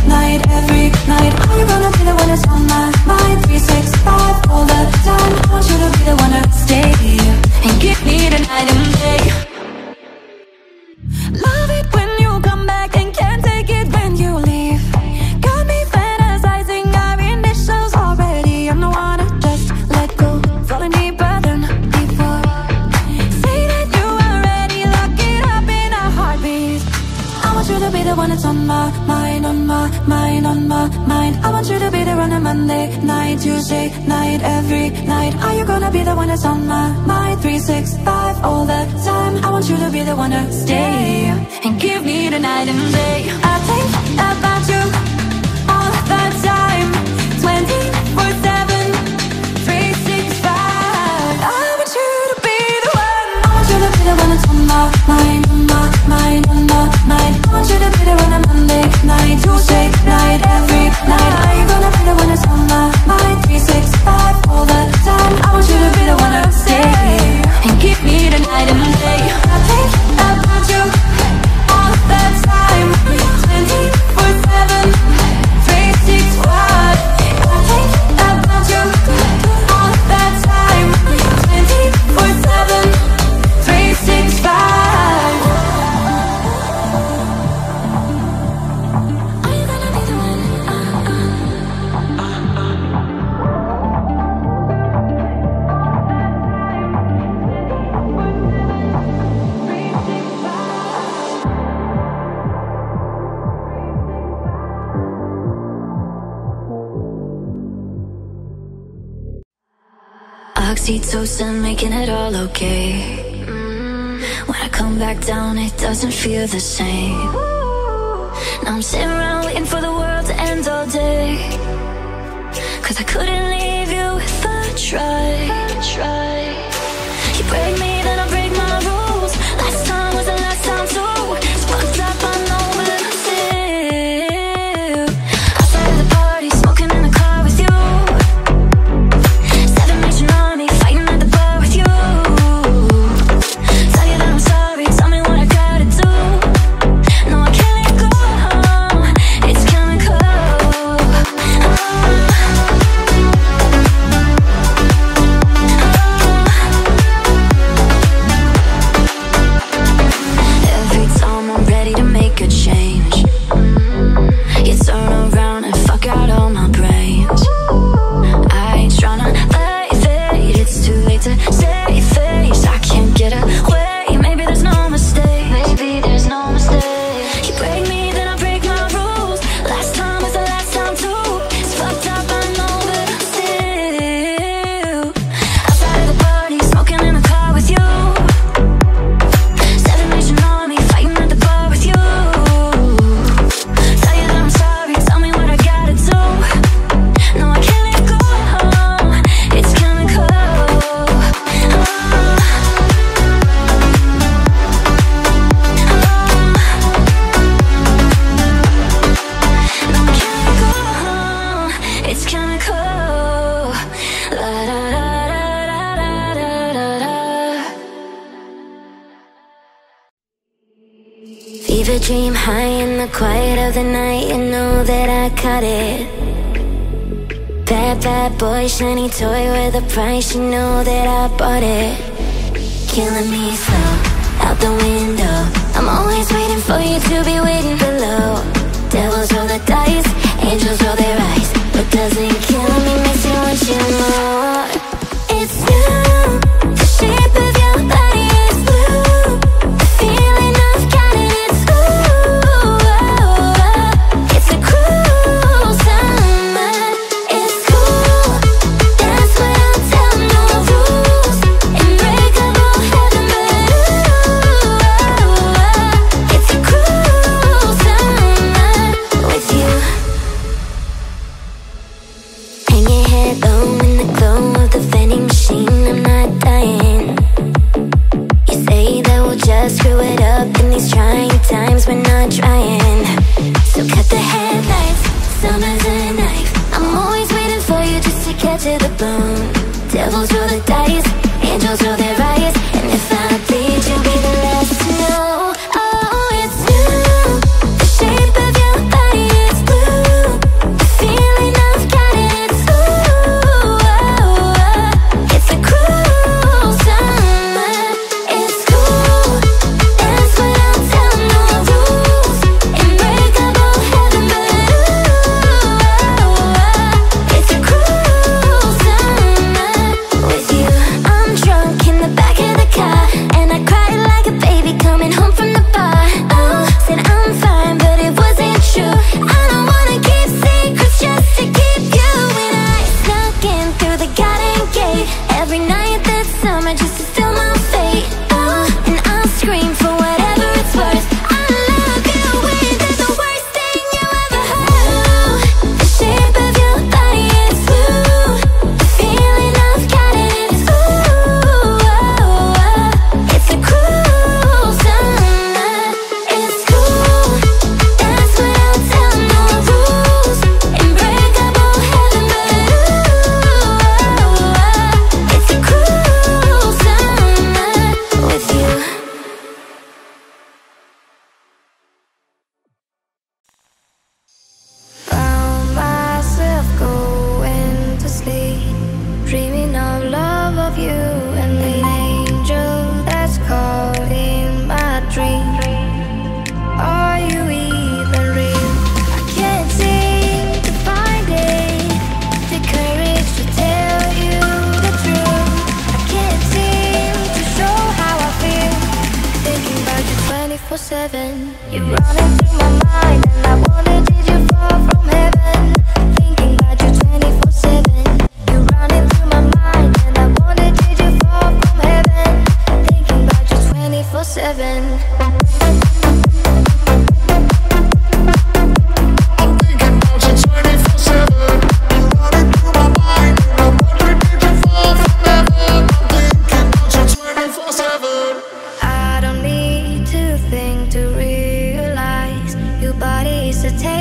Night. my mind, on my mind, on my mind. I want you to be there on a Monday night, Tuesday night, every night. Are you gonna be the one that's on my mind, three sixty-five all the time? I want you to be the one to stay and give me the night and day. I think about you all the time, twenty-four seven. I want you to be the one that's on my mind, on my mind, on my mind. I want you to be the one on Monday night, Tuesday night, every night. Are you gonna be the one that's on my mind, three sixty-five all the time? I want you to be the one to stay and give me the night and day. I think about you all the time, twenty-four seven, three sixty-five. I think about you all the time, twenty-four seven. Six, five. Are you gonna be the one? Uh, uh. Uh, uh. Oxytocin making it all okay. When I come back down, it doesn't feel the same. Now I'm sitting around waiting for the world to end all day, 'cause I couldn't leave you if I tried. You break me, then I break my rules. Last time was the last time too. It's fucked up, I know, but I'm still outside of the party, smoking in the car with you. Seven matching on me, fighting at the bar with you. Shiny toy with a price, you know that I bought it. Killing me slow, out the window. I'm always waiting for you to be waiting below. Devils roll the dice, angels roll their eyes. What doesn't kill me makes me want you more. It's you, the shape of your body is blue. The feeling I've got it, it's ooh, oh, oh. It's a cruel summer. It's screw it up in these trying times, we're not trying. So cut the headlights, summer's a knife. I'm always waiting for you just to get to the bone. Devils roll the dice, angels roll their eyes. And if I bleed, you'll be the last to know. Oh, it's you, the shape of your body is blue. The feeling I've got it, it's ooh, oh, oh. It's a cruel summer. It's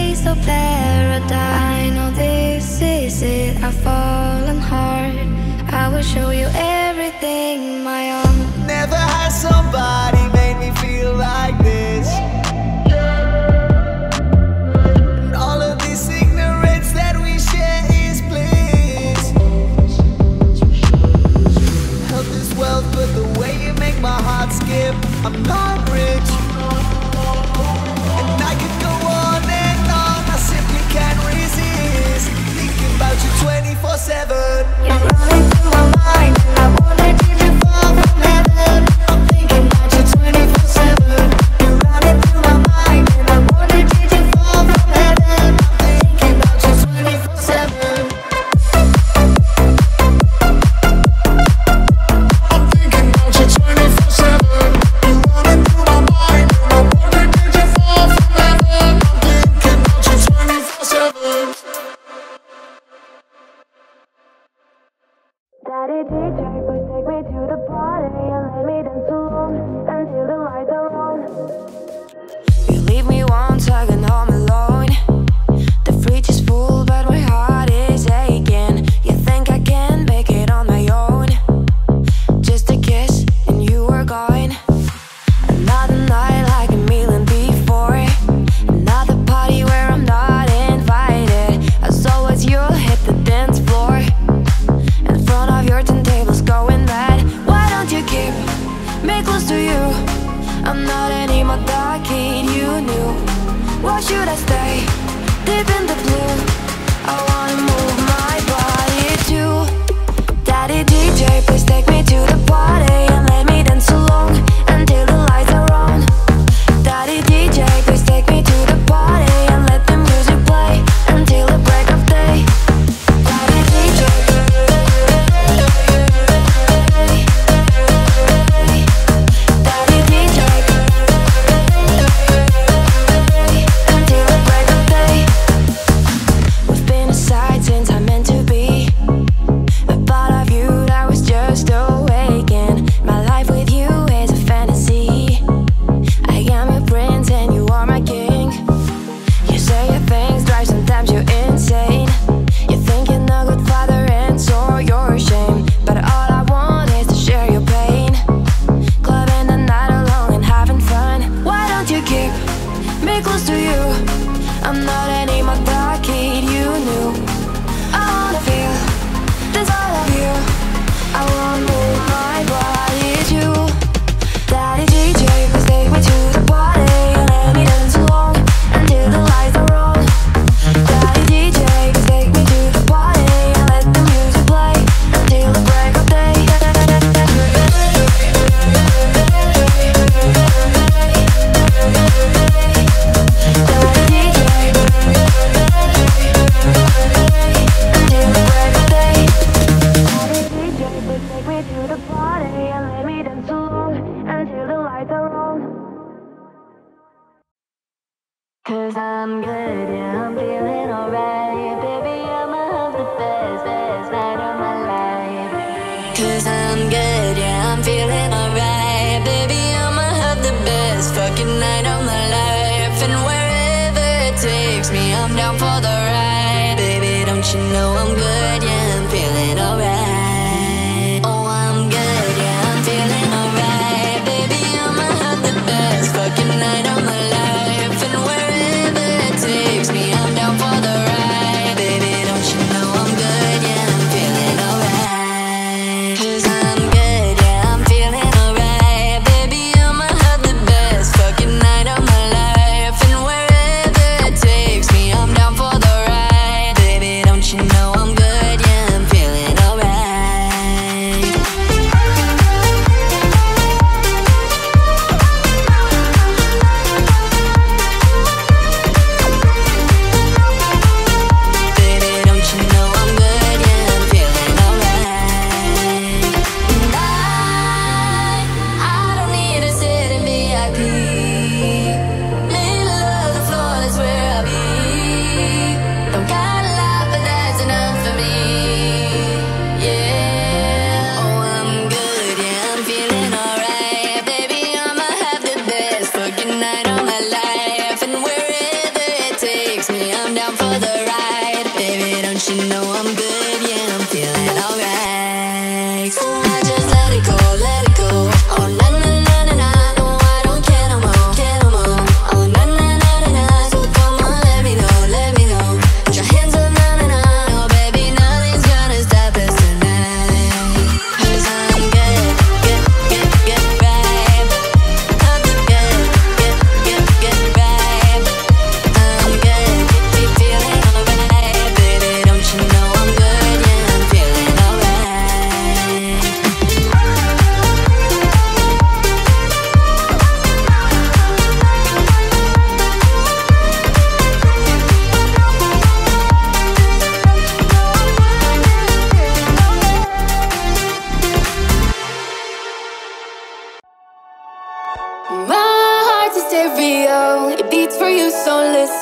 place of paradise. I know this is it, I've fallen hard. I will show you everything my own. Never had somebody made me feel like this, and all of this ignorance that we share is bliss. Help this world, but the way you make my heart skip. I'm not rich, twenty-four seven. You're running through my mind, and I wanna give you fall from heaven. I'm thinking about you twenty-four seven. You're running through my mind, and I wanna give you fall from heaven. I'm thinking about you twenty-four seven. I'm thinking about you twenty-four seven. You're running through my mind, and I wanna give you fall from heaven. I'm thinking about you twenty-four seven. Daddy D J, please take me to the party and let me dance alone until the lights are on. You leave me one second home alone. The fridge is full, but my heart is aching. You think I can make it on my own? Just a kiss and you were gone. Another night like a million before. Another party where I'm not invited. As always, you hit the dance floor. Me close to you, I'm not anymore that kid you knew. Why should I stay deep in the blue? I wanna move my body too. Daddy D J, please take me to the party and let me dance along until the lights are on. Daddy D J, please take me to the party and let the music play until the break of day. Daddy D J, I'm not anymore that kid you knew. I wanna feel this all of you. I wanna move my body too. Daddy D J, please take me to the party and let me dance along until the lights are on. Daddy D J, please take me to the party and let the music play until the break of day. Cause I'm good, yeah, I'm feeling alright. Baby, I'ma have the best, best night of my life. Cause I'm good, yeah, I'm feeling alright. Baby, I'ma have the best fucking night of my life. And wherever it takes me, I'm down for the ride. Baby, don't you know I'm good, yeah, I'm feeling alright. You know I'm good, yeah, I'm feeling alright.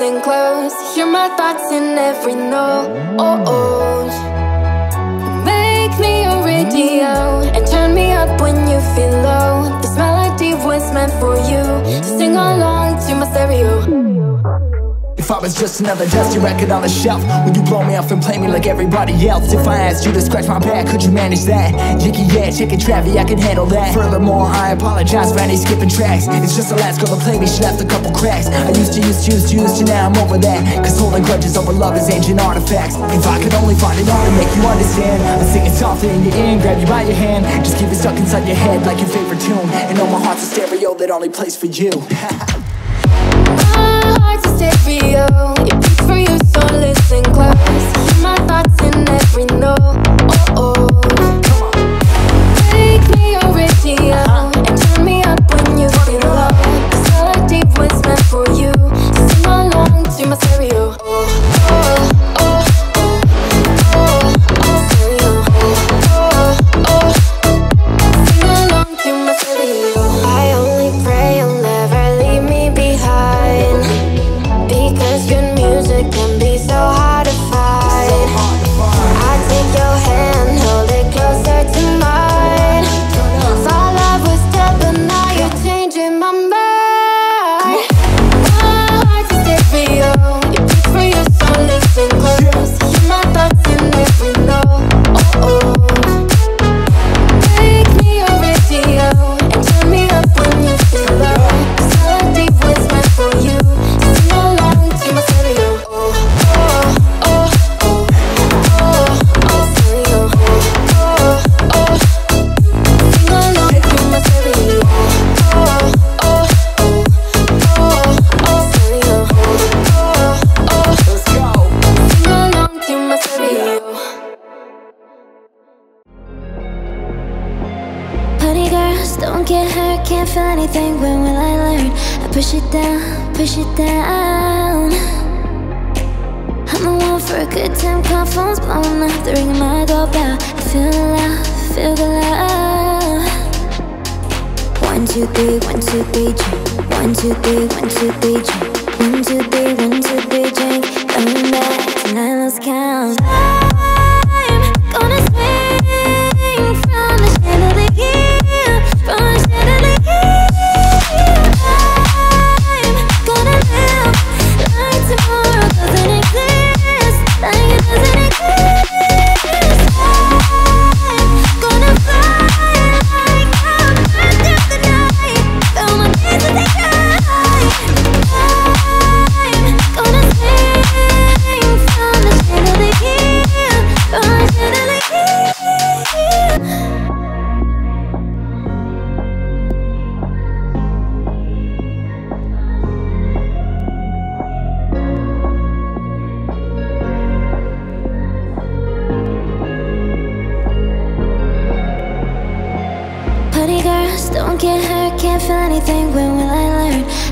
and close. Hear my thoughts in every note. Make me a radio and turn me up when you feel low. This melody was meant for you, so sing along to my stereo. If I was just another dusty record on the shelf, would you blow me off and play me like everybody else? If I asked you to scratch my back, could you manage that? Yicky yeah, check it, Travi, I can handle that. Furthermore, I apologize for any skipping tracks. It's just the last girl to play me, she left a couple cracks. I used to, used to, used to, used to, now I'm over that. Cause holding grudges over love is ancient artifacts. If I could only find it all to make you understand, I'd sing it softly in your ear, grab you by your hand. Just keep it stuck inside your head like your favorite tune, and know my heart's a stereo that only plays for you. It's a stereo, it beats for you, so listen close. Hear my thoughts in every note. Oh, oh. Make me a radio and turn me up when you feel low. This melody was meant for you, so sing along to my stereo.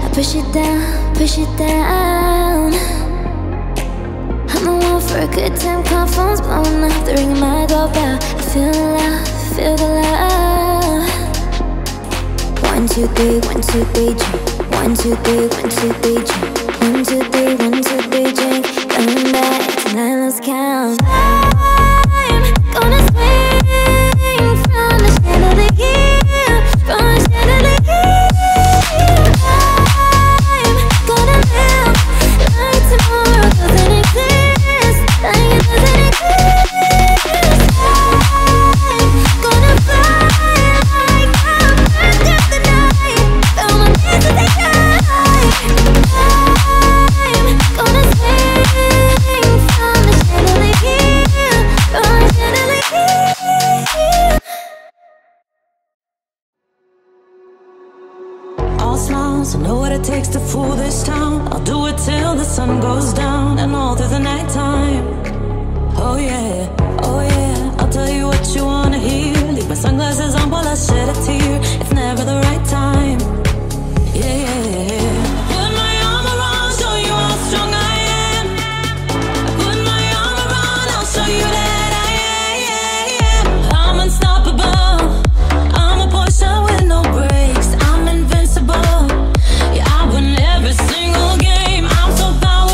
Every single game, I'm so powerful.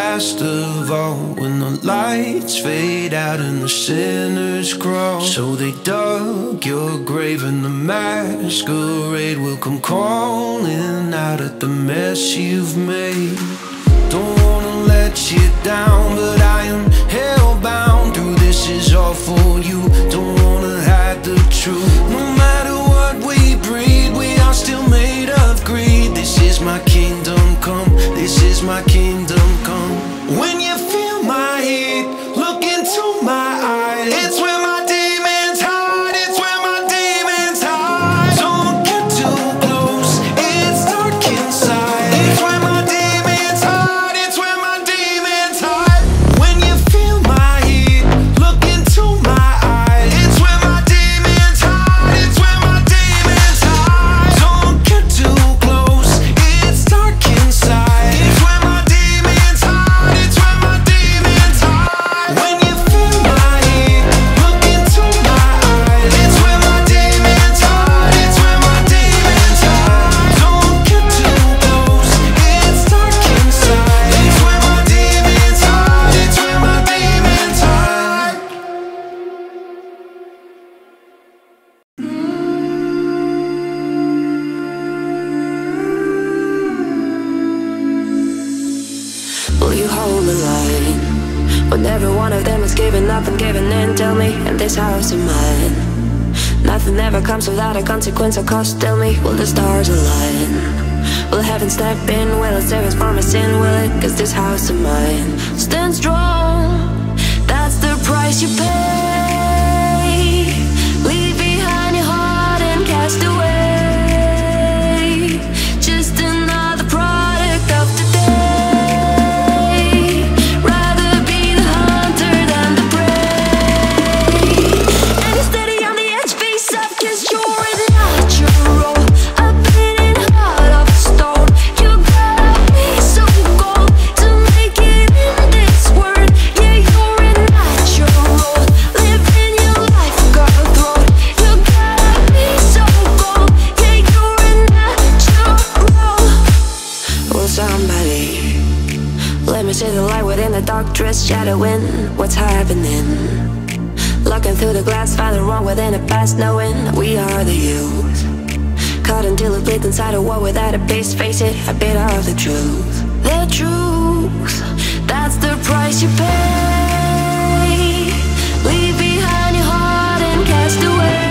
last of all. When the lights fade out and the sinners crawl, so they dug your grave and the masquerade will come calling out at the mess you've made. Don't wanna let you down, but I am hellbound. Dude, this is all for you. Don't wanna hide the truth. No matter what we breed, we are still made of greed. This is my kingdom come, this is my kingdom come. When you feel my heat, look into my eyes. It's where my demons hide, it's where my demons hide. Don't get too close, it's dark inside. It's where my demons hide, it's where my demons hide. When you feel my heat, look into my eyes. It's where my demons hide, it's where my demons hide. Don't get too close, it's dark inside. Comes without a consequence or cost. Tell me, will the stars align? Will heaven step in? Will it save us from a sin? Will it? Cause this house of mine stands strong. That's the price you pay. Leave behind your heart and cast away. Just another product of today. Rather be the hunter than the prey. And instead of cause you're natural, a beating heart of stone. You gotta be so cold to make it in this world. Yeah, you're a natural, living your life, cutthroat. You gotta be so cold. Yeah, you're a natural. Will somebody let me see the light within the dark dress shadowing what's happening? Looking through the glass, find the wrong within the past, knowing we are the youth. Caught until it bleeds inside a wall without a base, face it, a bit of the truth. The truth, that's the price you pay. Leave behind your heart and cast away.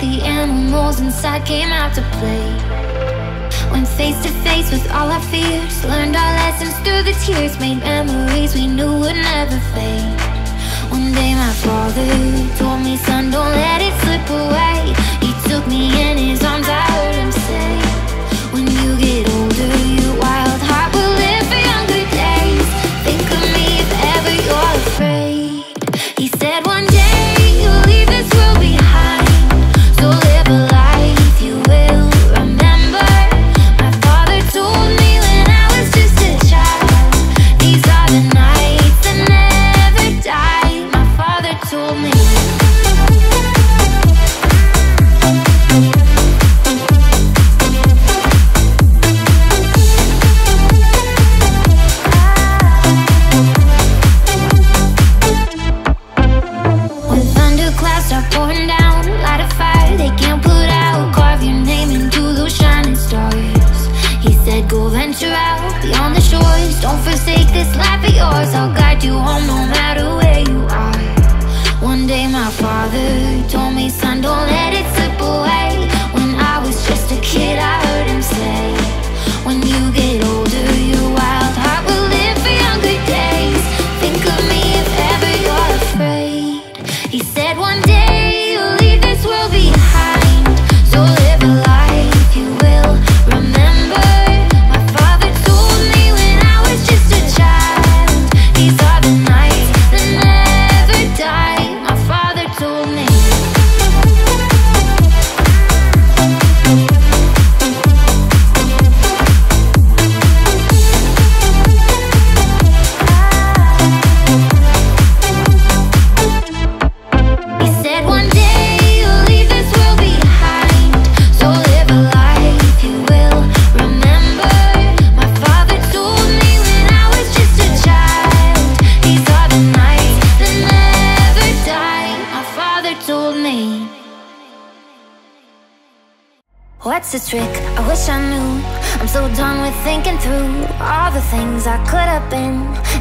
The animals inside came out to play. Went face to face with all our fears. Learned our lessons through the tears. Made memories we knew would never fade. One day my father told me, son, don't let it slip away. He took me in his arms, I heard him say, when you get older, your wild heart will live for younger days. Think of me if ever you're afraid. He said one day you'll leave this world behind. So live a life you will remember. My father told me when I was just a child. These are the nights that never die. My father told me. When thunderclouds are pouring down, they can't put out. Carve your name into those shining stars. He said go venture out beyond the shores. Don't forsake this life of yours. I'll guide you. take you home no matter where you are. One day my father told me, son, don't let it slip away. When I was just a kid, I heard him say, when you get older, your wild heart will live for younger days. Think of me if ever you're afraid. He said one day you'll leave this world behind, so live a life you will remember. What's the trick? I wish I knew. I'm so done with thinking through all the things I could have been,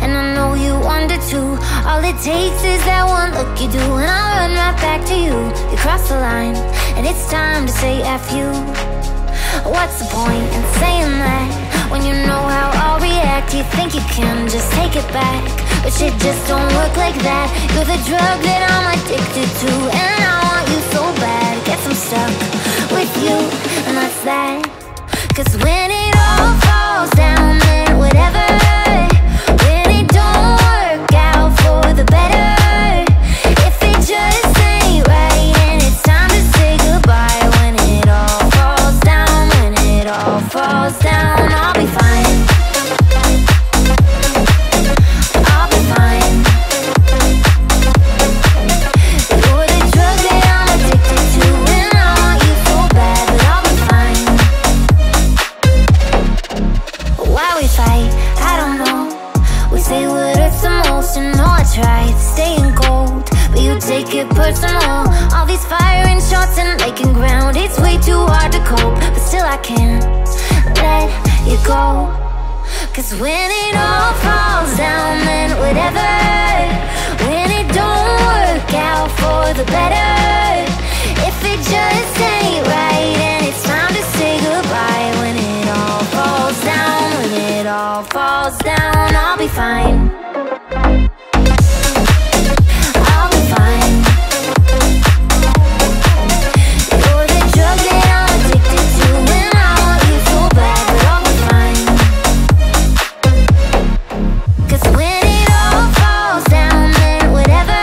and I know you wonder too. All it takes is that one look you do, and I'll run right back to you. You cross the line, and it's time to say F you. What's the point in saying that when you know how I'll react? You think you can just take it back, but shit just don't work like that. You're the drug that I'm addicted to, and I want you so bad. Guess I'm stuck with you, and that's that. Cause when it all falls down, then whatever. When it don't work out for the better, if it just ain't right, and it's time to say goodbye. When it all falls down, when it all falls down, I'll be fine. I'll be fine. You're the drug that I'm addicted to, and I want you so bad, but I'll be fine. Why we fight? I don't know. We say what hurts the most, and know I try to stay in cold, but you take it personal. All these firing shots and making ground, it's way too hard to cope, but still I can't let you go. Cause when it all falls down, then whatever. When it don't work out for the better, if it just ain't right, and it's time to say goodbye. When it all falls down, when it all falls down, I'll be fine. I'll be fine. You're the drug that I'm addicted to, and I want you so bad, but I'll be fine. Cause when it all falls down, then whatever.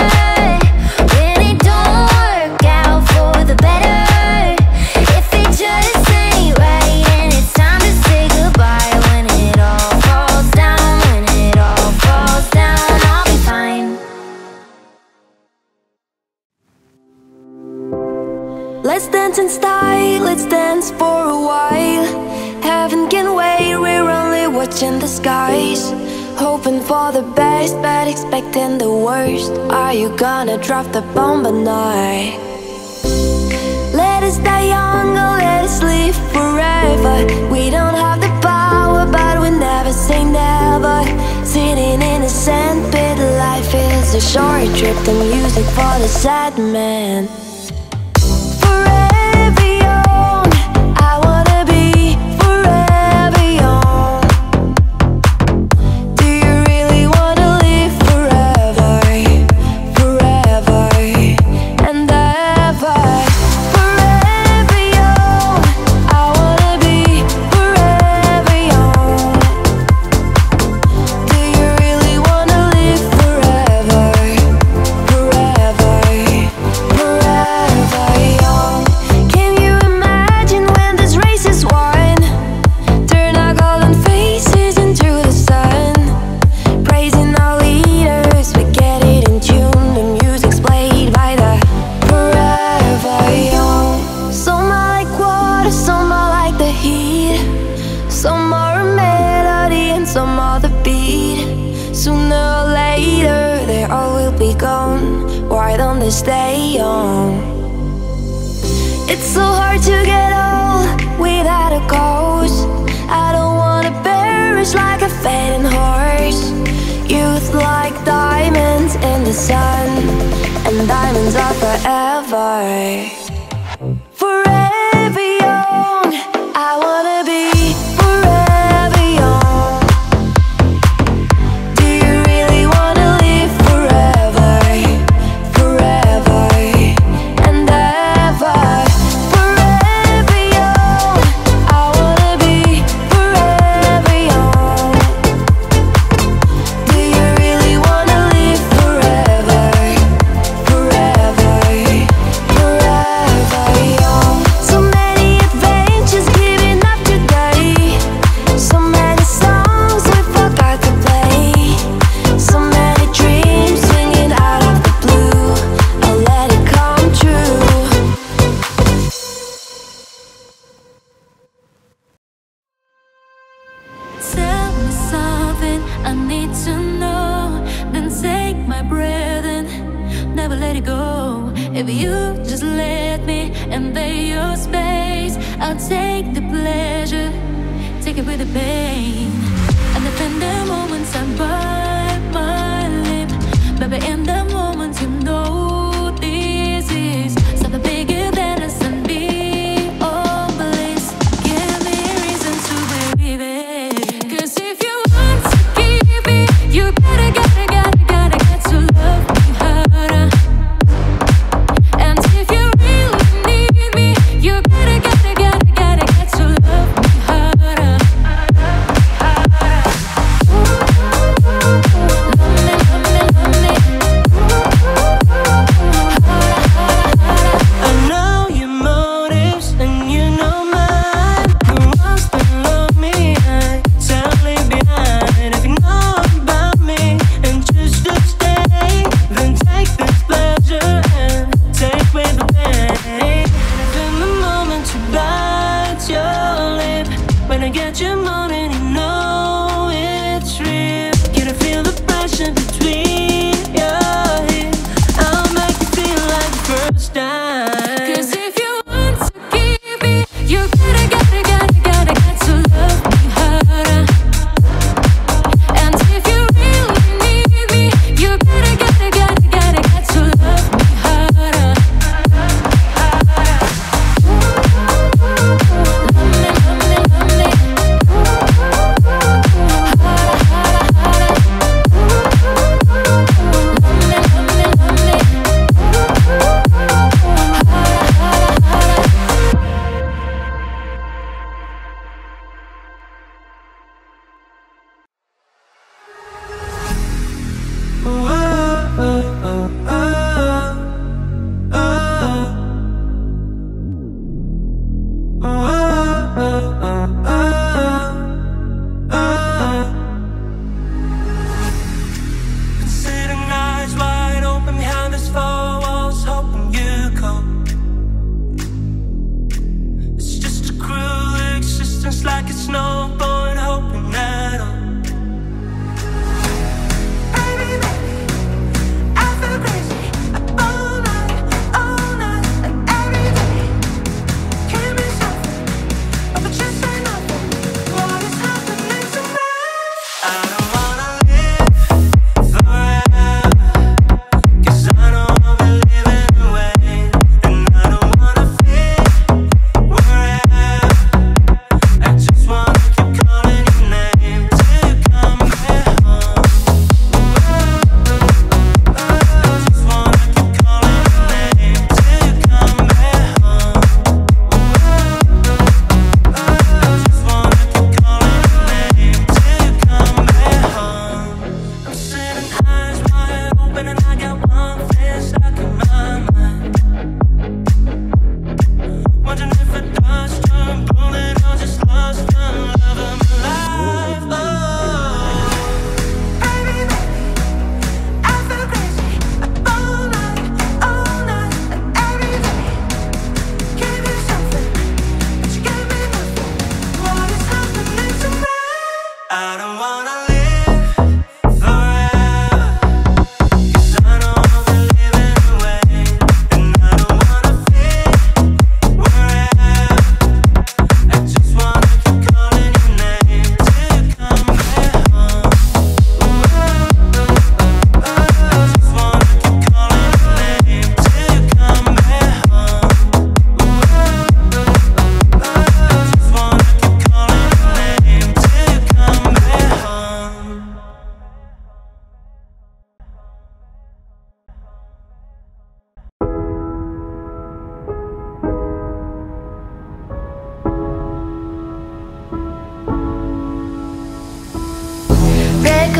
When it don't work out for the better, if it just ain't right, and it's time to say goodbye. When it all falls down, when it all falls down, I'll be fine. Let's dance in style, let's dance for a while. Heaven can wait, we're only watching the skies. Hoping for the best, but expecting the worst. Are you gonna drop the bomb or not? Let us die young or let us live forever. We don't have the power, but we never say never. Sitting in a sandpit, life is a short trip. The music for the sad man. Forever young, I wanna be forever young. Do you really wanna live forever? Forever and ever. Forever young, I wanna be forever young. Do you really wanna live forever? Forever, forever young. Can you imagine when this race is won? Turn our golden faces into the sun. Praising our leaders, we get it in tune. The music's played by the forever young. Some are like water, some are like the heat. Some are a melody and some are the beat. Sooner or later, they all will be gone. Why don't they stay young? It's so hard to get old without a cause. I don't wanna perish like a fading horse. Youth like diamonds in the sun, and diamonds are forever. Woo!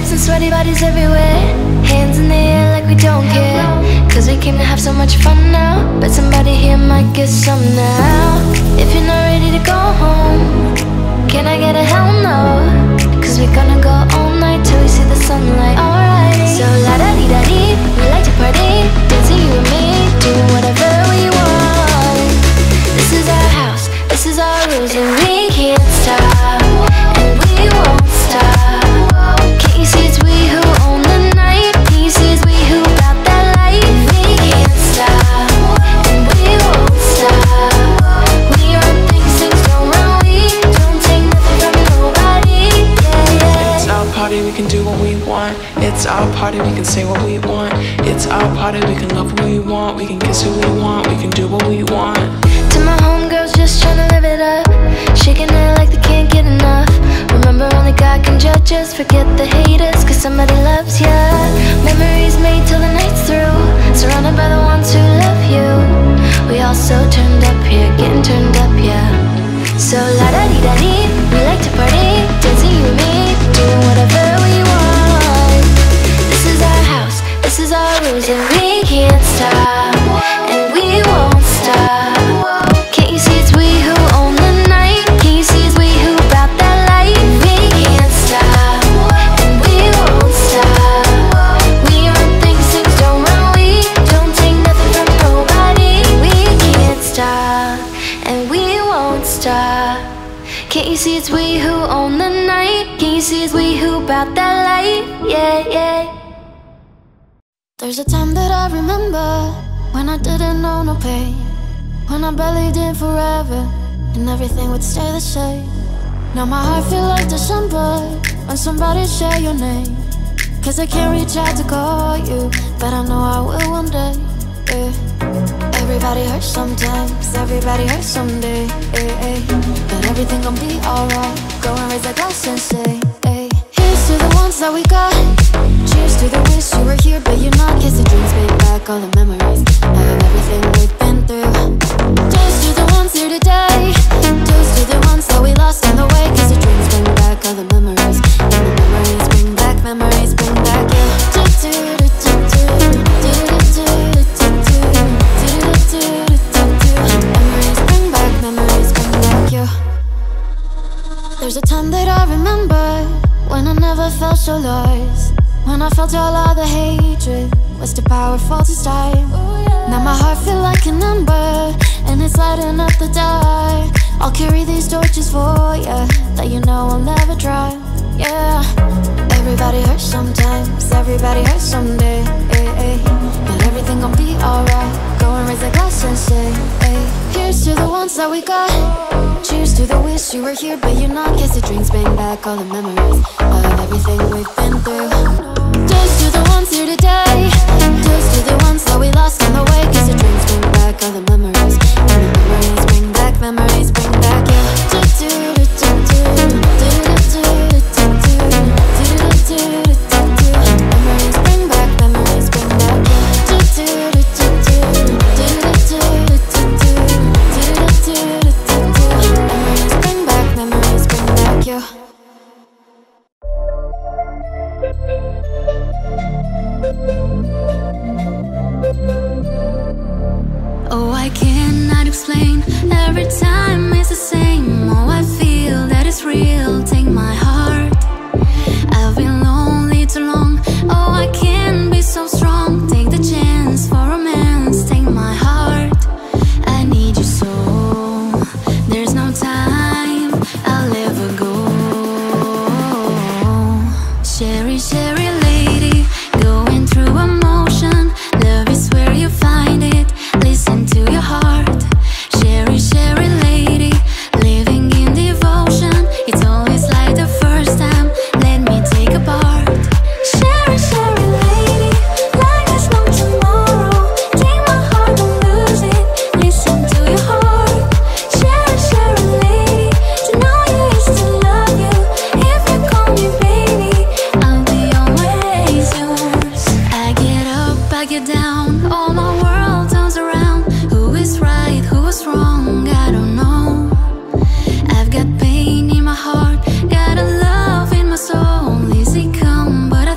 Sweats and sweaty bodies everywhere, hands in the air like we don't care, cause we came to have so much fun now. Bet somebody here might get some now. If you're not ready to go home, can I get a hell no? Cause we're gonna go all night till we see the sunlight. Alright, so la-da-dee-da-dee, we like to party, dancing you and me, doing whatever we want. This is our house, this is our rules, and we can't stop, and we won't stop. Can't you see it's we who own the night? Can't you see it's we who got that light? We can't stop, and we won't stop. We run things, things don't run, we don't take nothing from nobody, yeah, yeah. It's our party, we can do what we want. It's our party, we can say what we want. It's our party, we can love who we want. We can kiss who we want, we can do what we want. To my homegirls just tryna live it up, shaking it like they can't get enough. Remember only God can judge us, forget the haters, cause somebody loves ya. Memories made till the night's through, surrounded by the ones who love you. We all so turned up here, getting turned up, yeah. So la-da-dee-da-dee, we like to party, dancing you and me, doing whatever we want. This is our house, this is our rules, and we can't stop, and we won't stop. Can't you see it's we who own the night? Can't you see it's we who got that light? We can't stop, and we won't stop. We run things, things don't run, we don't take nothing from nobody. We can't stop, and we won't stop. Can't you see it's we who own the night? Can't you see it's we who got that light? Yeah, yeah. There's a time that I remember when I didn't know no pain, when I barely did forever, and everything would stay the same. Now my heart feels like December, when somebody share your name, cause I can't reach out to call you, but I know I will one day, yeah. Everybody hurts sometimes, everybody hurts someday, yeah, yeah. But everything gon' be alright, go and raise a glass and say, hey. Here's to the ones that we got, cheers to the wish you were here but you're not. Kiss the dreams, bring back all the memories of everything we've been through. Toast to the ones here today, toast to the ones that we lost on the way. Cause the dreams bring back all the memories, and the memories bring back, memories bring back you. Memories bring back, memories bring back you. There's a time that I remember when I never felt so lost, when I felt all of the hatred was too powerful to stop. Now my heart feels like an ember, and it's lighting up the dark. I'll carry these torches for ya, that you know I'll never dry, yeah. Everybody hurts sometimes, everybody hurts someday, ay, ay. But everything gon' be alright, go and raise a glass and say, ay. Here's to the ones that we got, cheers to the wish you were here but you're not. Kiss the dreams, bring back all the memories of everything we've been through. Toast to the ones here today, toast to the ones that we lost on the way. Cause the dreams bring back all the memories, and the memories bring back, memories bring back you. Memories bring back, memories bring back you. Memories bring back, memories bring back you. Oh, I cannot explain, every time it's the same. Oh, I feel that it's real, take my heart. I've been lonely too long, oh, I can't be so strong. Take the chance for romance, take my heart. I need you so, there's no time, I'll never go. Sherry, Sherry lady, going through emotion, love is where you find it. Listen to your heart, Sherry, Sherry lady, living in devotion. It's always like the first time, let me take a part. Sherry, Sherry lady, life is not tomorrow. Take my heart, don't lose it, listen to your heart. Sherry, Sherry lady, to know you is to love you. If you call me baby, I'll be always yours. I get up, I get down, all my world wrong, I don't know. I've got pain in my heart, got a love in my soul. Easy come, but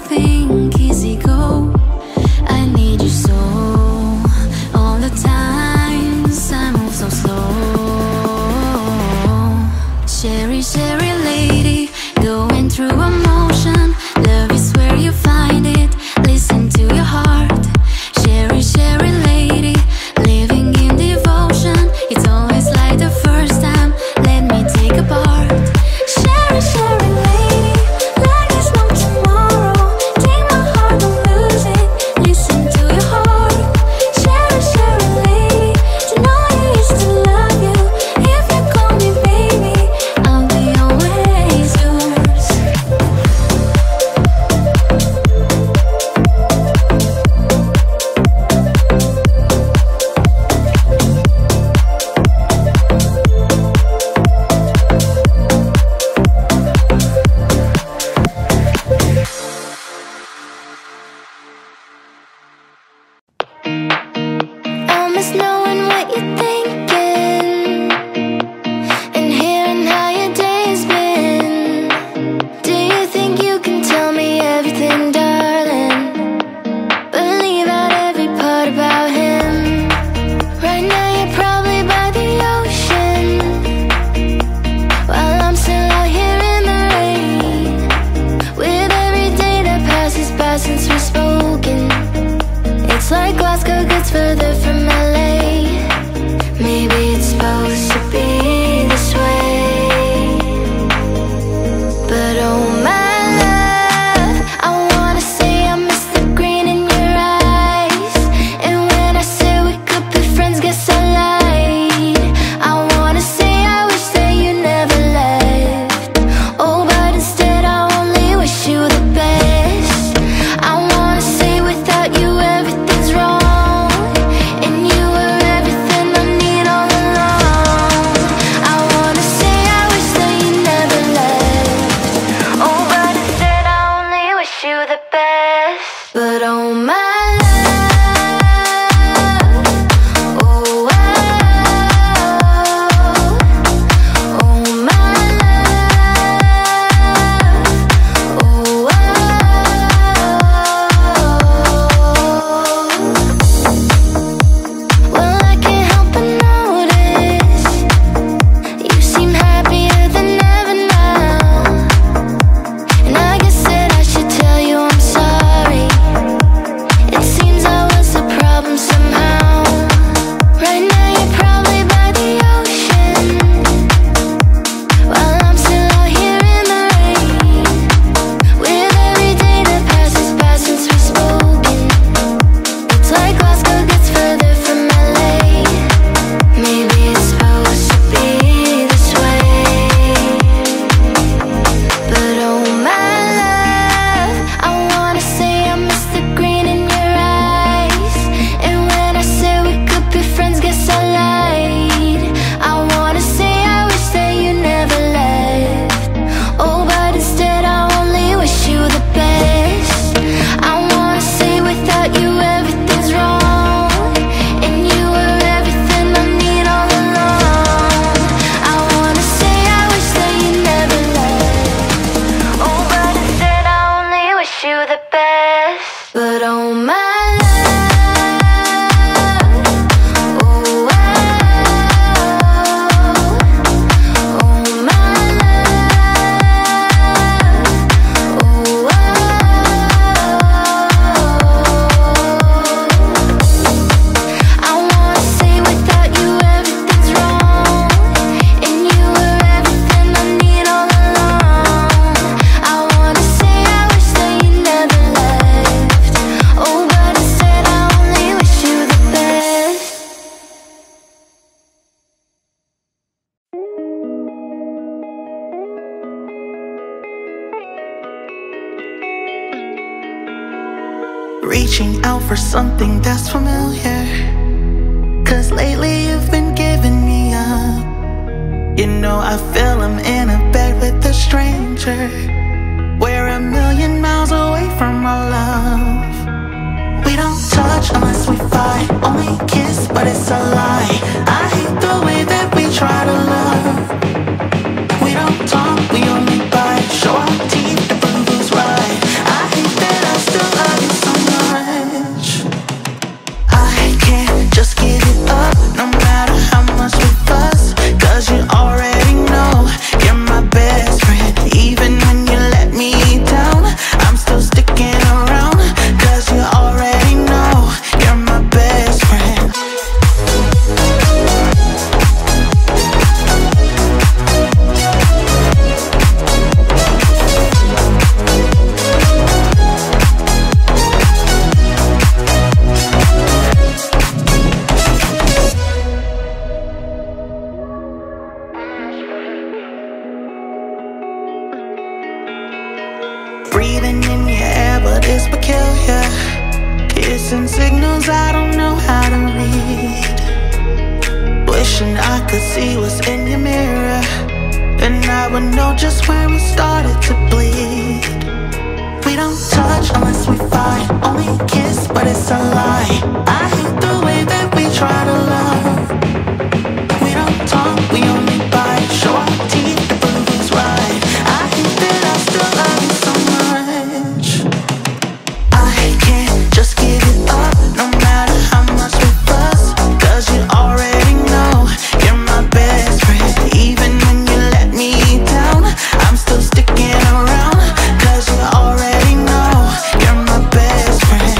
further from L A. Maybe it's supposed to be this way. But oh my love, I wanna say I miss the green in your eyes. And when I said we could be friends, guess I lied. I wanna say I wish that you never left. Oh, but instead I only wish you the best. I wanna say without you everything's wrong. But oh my love, oh wow, oh my love, oh wow. Well, I can't help but notice you seem happier than ever now. And I guess that I should tell you I'm sorry. Somehow, right now you're probably by the ocean, while I'm still out here in the rain. With every day that passes by since we've spoken, it's like Glasgow gets further from L A. Maybe it's supposed to be this way. But oh my love, I wanna say I miss the green. But oh my love, oh wow, oh my love, oh wow. I wanna say without you everything's wrong, and you were everything I need all along. I wanna say I wish that you never left. Reaching out for something that's familiar, 'cause lately you've been giving me up. You know I feel I'm in a bed with a stranger. We're a million miles away from our love. We don't touch unless we fight, only kiss, but it's a lie. I hate the way that we try to love. We don't talk, we only bite, show our teeth, the blue blue's right. I hate that I still love you so much. Just give it up, no matter how much we fuss, 'cause you already know you're my best friend. Even when you let me down, I'm still sticking around, 'cause you already know you're my best friend. Breathing in your air, but it's peculiar. Kissing signals I don't know how to read. Wishing I could see what's in your mirror, and I would know just where we started to bleed. We don't touch unless we fight, only kiss, but it's a lie. I hate the way that we try to love. We don't talk, we only bite, show our teeth, the blue's right. I hate that I still love you so much. Just give it up, no matter how much we fuss, 'cause you already know you're my best friend. Even when you let me down, I'm still sticking around, 'cause you already know you're my best friend.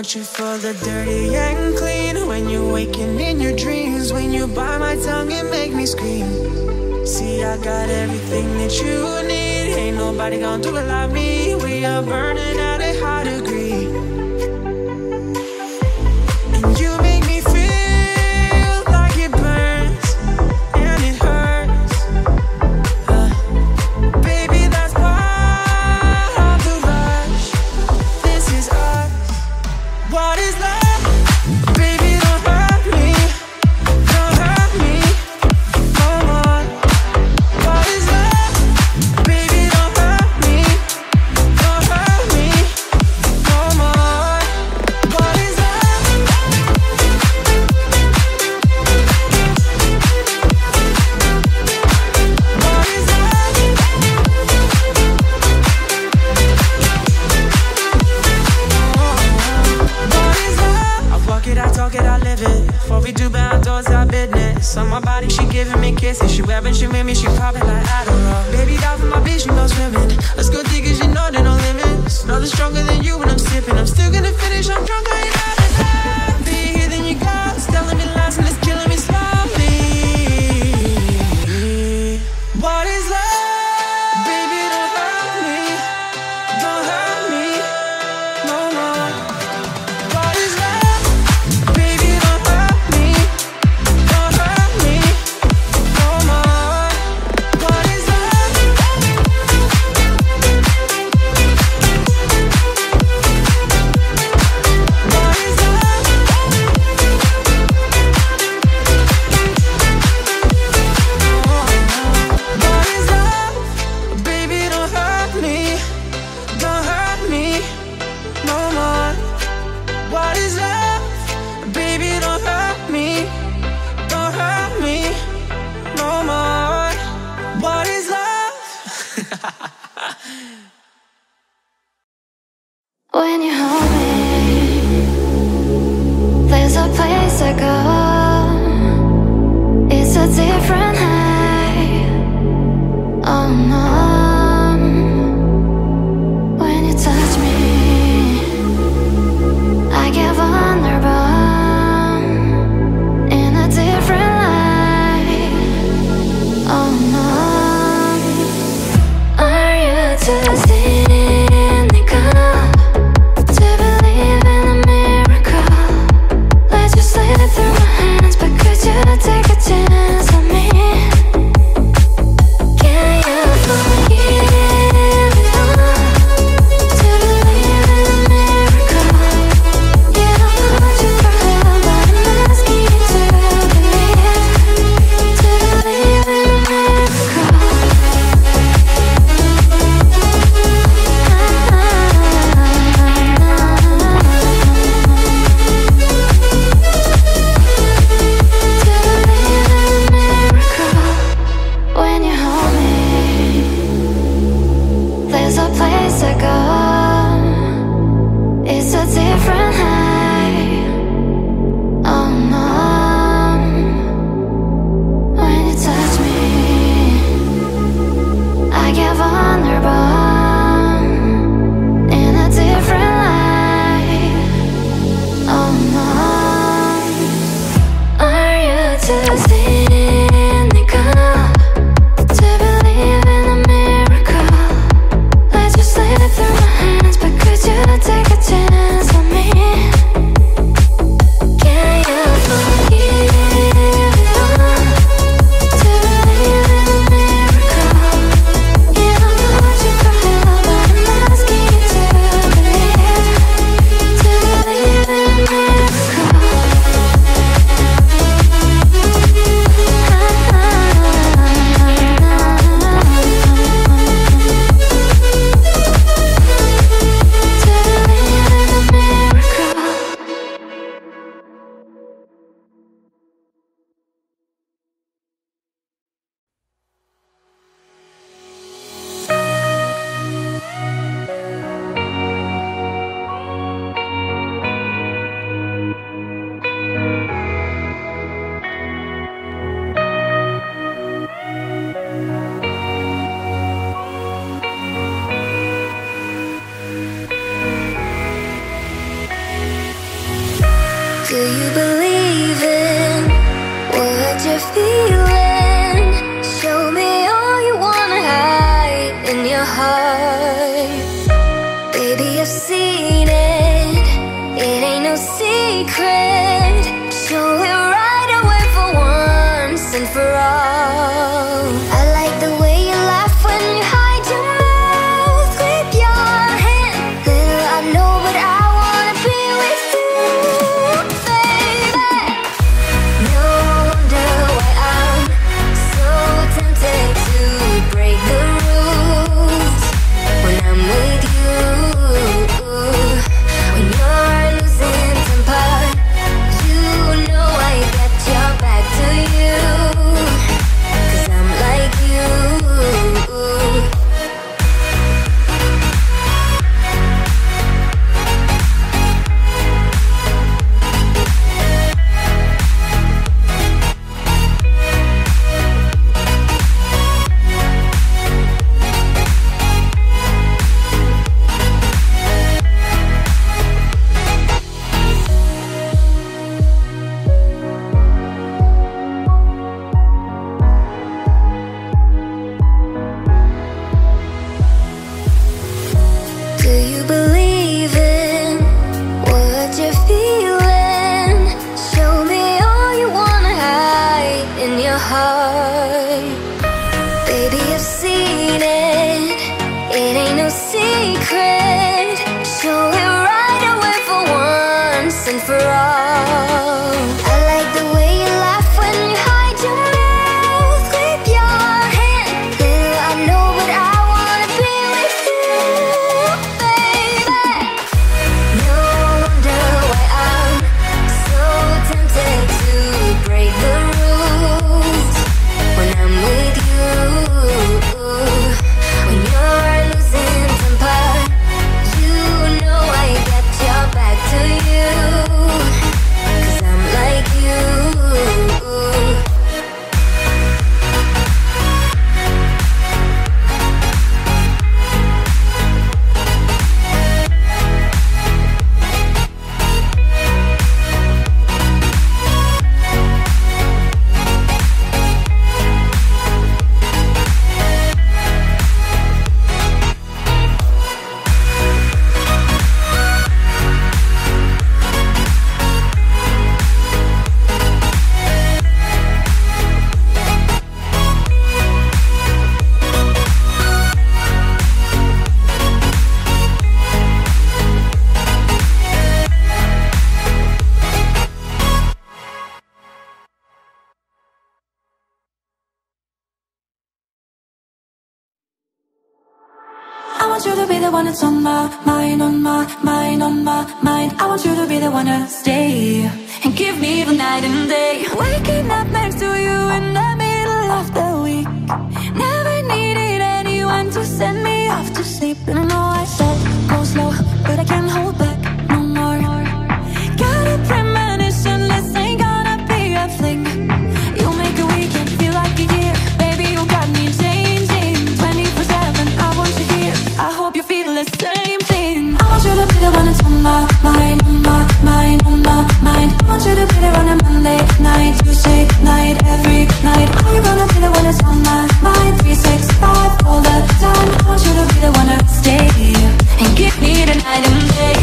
want you for the dirty and clean. When you're waking in your dreams, when you bite my tongue and make me scream. See, I got everything that you need. Ain't nobody gonna do it like me. We are burning at a high degree. And you make me feel like it burns and it hurts, uh, baby, that's part of the rush. This is us. What is love? Baby, don't hurt me, don't hurt me no more. What is love? Baby, don't hurt me, don't hurt me no more. What is love? What is love? What is love? I walk it, I talk it, I live it. Before we do bound doors, our business. On my body, she giving me kisses. She webbing, she with me, she popping like Adderall. Baby, dive for my bitch, you know swimming. Let's go dig it, you know there no limits. Know that's stronger than you when I'm sipping. I'm still gonna finish, I'm drunk, I ain't out of time. Be here, then you go. It's telling me lies and it's killing me slowly. What is love? Baby, don't hurt me, don't hurt me no more. What is love? Baby, don't hurt me, don't hurt me no more. What is love? What is love? What is love? Baby, don't hurt me, don't hurt me no more. What is love? Baby, don't hurt me, don't hurt me no more. What is love? When you hold me, there's a place I go. It's a different high. Oh, mom, when you touch me, I get vulnerable in a different light. Oh, mom, are you just in the cup? To believe in a miracle. Let you slip through my hands, but could you take a chance on me? Can you forgive it all? To believe in a miracle. Yeah, I want you for real, but I'm asking you to believe. To believe in a miracle. heart. Baby, I've seen it, it ain't no secret. Show it right away for once and for all. I like the way you laugh when you hide your mouth with your hand. Little I know, but I wanna be with you, baby. No wonder why I'm so tempted to break the rules when I'm with you. When you're losing temper, you know I got your back to you, 'cause I'm like you. I want you to be the one that's on my mind, on my mind, on my mind. I want you to be the one to stay and give me the night and day. Waking up next to you in the middle of the week, never needed anyone to send me off to sleep. And I know I said go slow, but I can't hold back no more. Got a premonition, this ain't gonna be a fling. You make a weekend feel like a year. Baby, you got me changing twenty-four seven, I want you here. I hope you feel the same thing. I want you to be the one that's on my mind, on my mind, on my mind. I want you to be the one on Monday night, Tuesday night, every night. Are you gonna be the one that's on my mind, three sixty-five all the time? I want you to be the one to stay here and give me the night and day.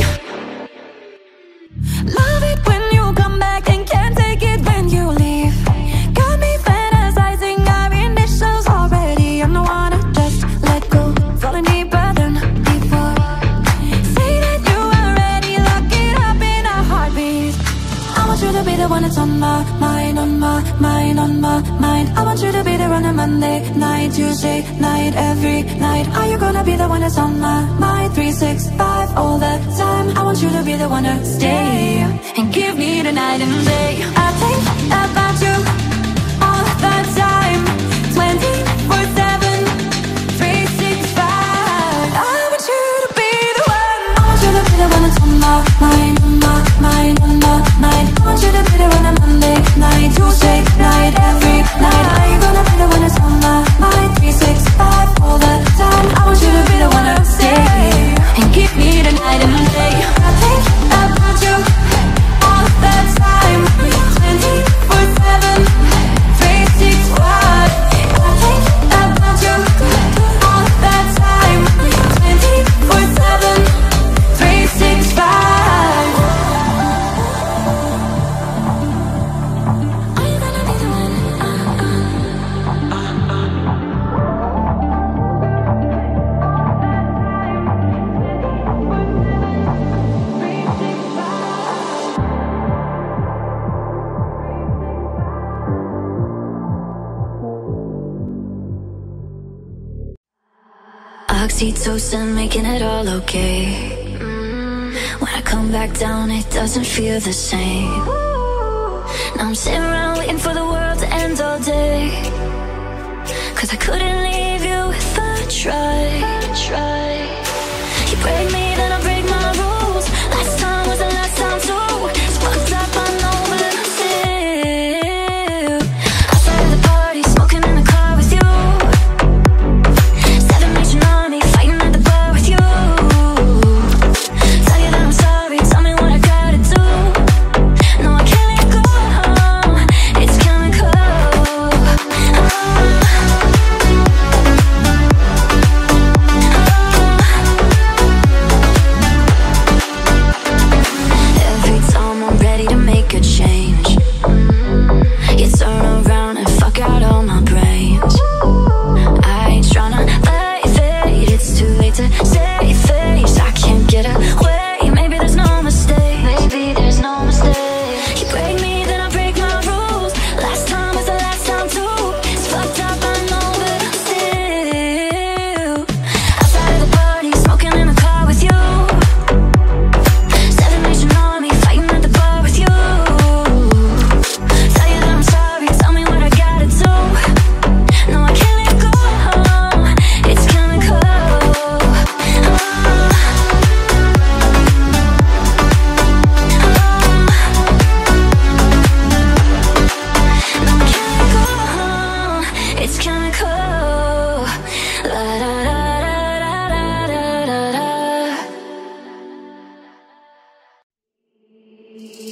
Love it when you come back and can't take it when you leave. Got me fantasizing our initials already. I'm the one to just let go, falling deeper than before. Say that you are ready, lock it up in a heartbeat. I want you to be the one that's on my mind, on my mind, on my mind. I want you to be the one on Monday night, Tuesday night, every night. Are you gonna be the one that's on my mind, three sixty-five all the time? I want you to be the one to stay and give me the night and day. I think about you all the time, twenty-four seven, three sixty-five. I want you to be the one. I want you to be the one that's on my mind, on my mind, on my mind. I want you to be the one on Monday night, Tuesday night, every night. Are you gonna be the one that's on my mind, three sixty-five all the time? I want you to be the one to stay and give me the night and day. I think about you all the time. oxytocin, making it all okay. When I come back down, it doesn't feel the same. Now I'm sitting around waiting for the world to end all day, 'cause I couldn't leave you if I tried. You break me, then I break my rules. Last time was the last time too. It's fucked up, I know, but I'm still outside of the party, smoking in the car with you. Seven major army, fighting at the bar with you. Tell you that I'm sorry, tell me what I gotta do. No, I can't let go, it's chemical. Oh.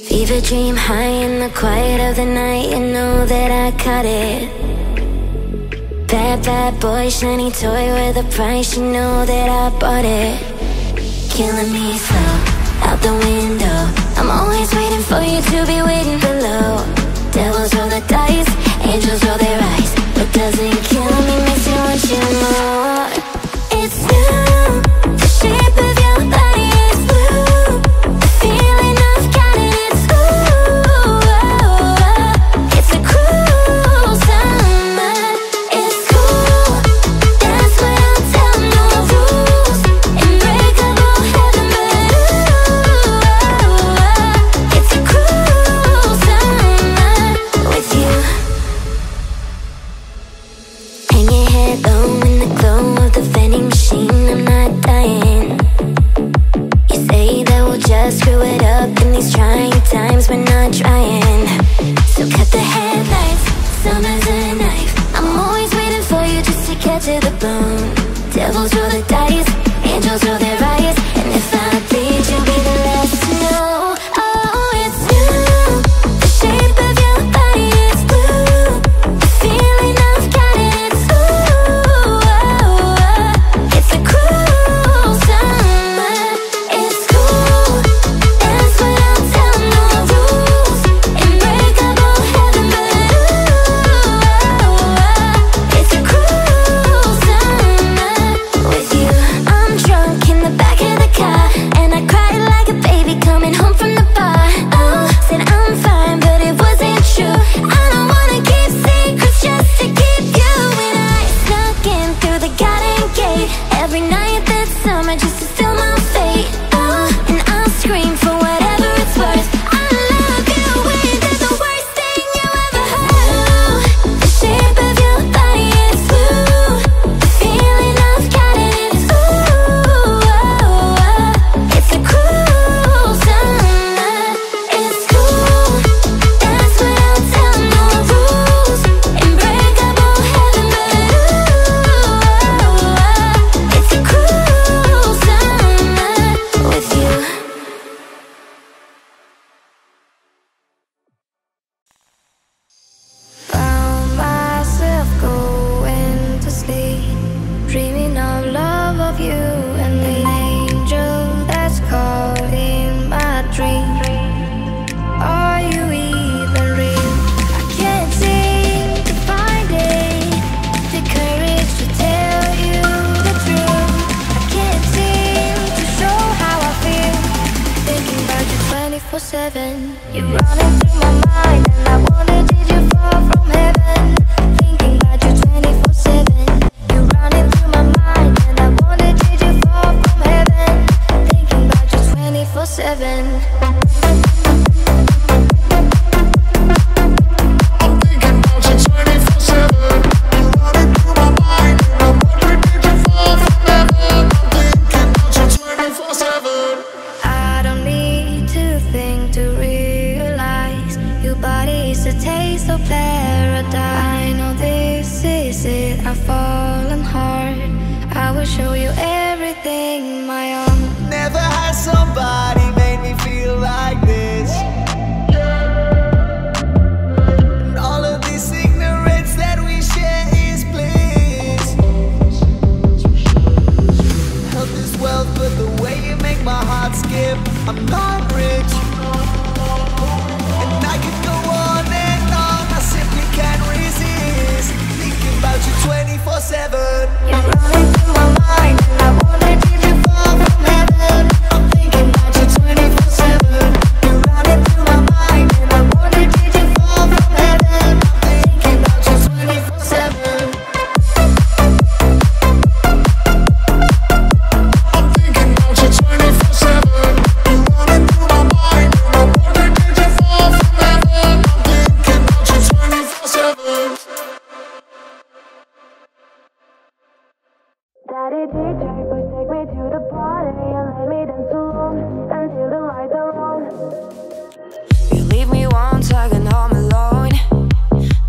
Fever dream high in the quiet of the night, you know that I caught it. Bad, bad boy, shiny toy with a price, you know that I bought it. Killing me slow, out the window. I'm always waiting for you to be waiting below. Devils roll the dice, angels roll their eyes. What doesn't kill me makes you want you more. It's you, the shape of your body is blue. Thinking about you twenty-four seven. You're running through my mind and I wanted show you everything, my own. Never had somebody made me feel like this, and all of this ignorance that we share is bliss. Health is wealth, but the way you make my heart skip. I'm not rich, seven. You're running through my mind, and I won't let you fall from heaven. I'm thinking about you twenty-four seven. You're running through my mind, and I won't let you fall from heaven. I'm thinking about you twenty-four seven. I'm thinking about you twenty-four seven. You're running through my mind, and I won't let you fall from heaven. I'm thinking about you twenty-four seven. Daddy, D J, please take me to the party and let me dance alone until the lights are on. You leave me one second home alone.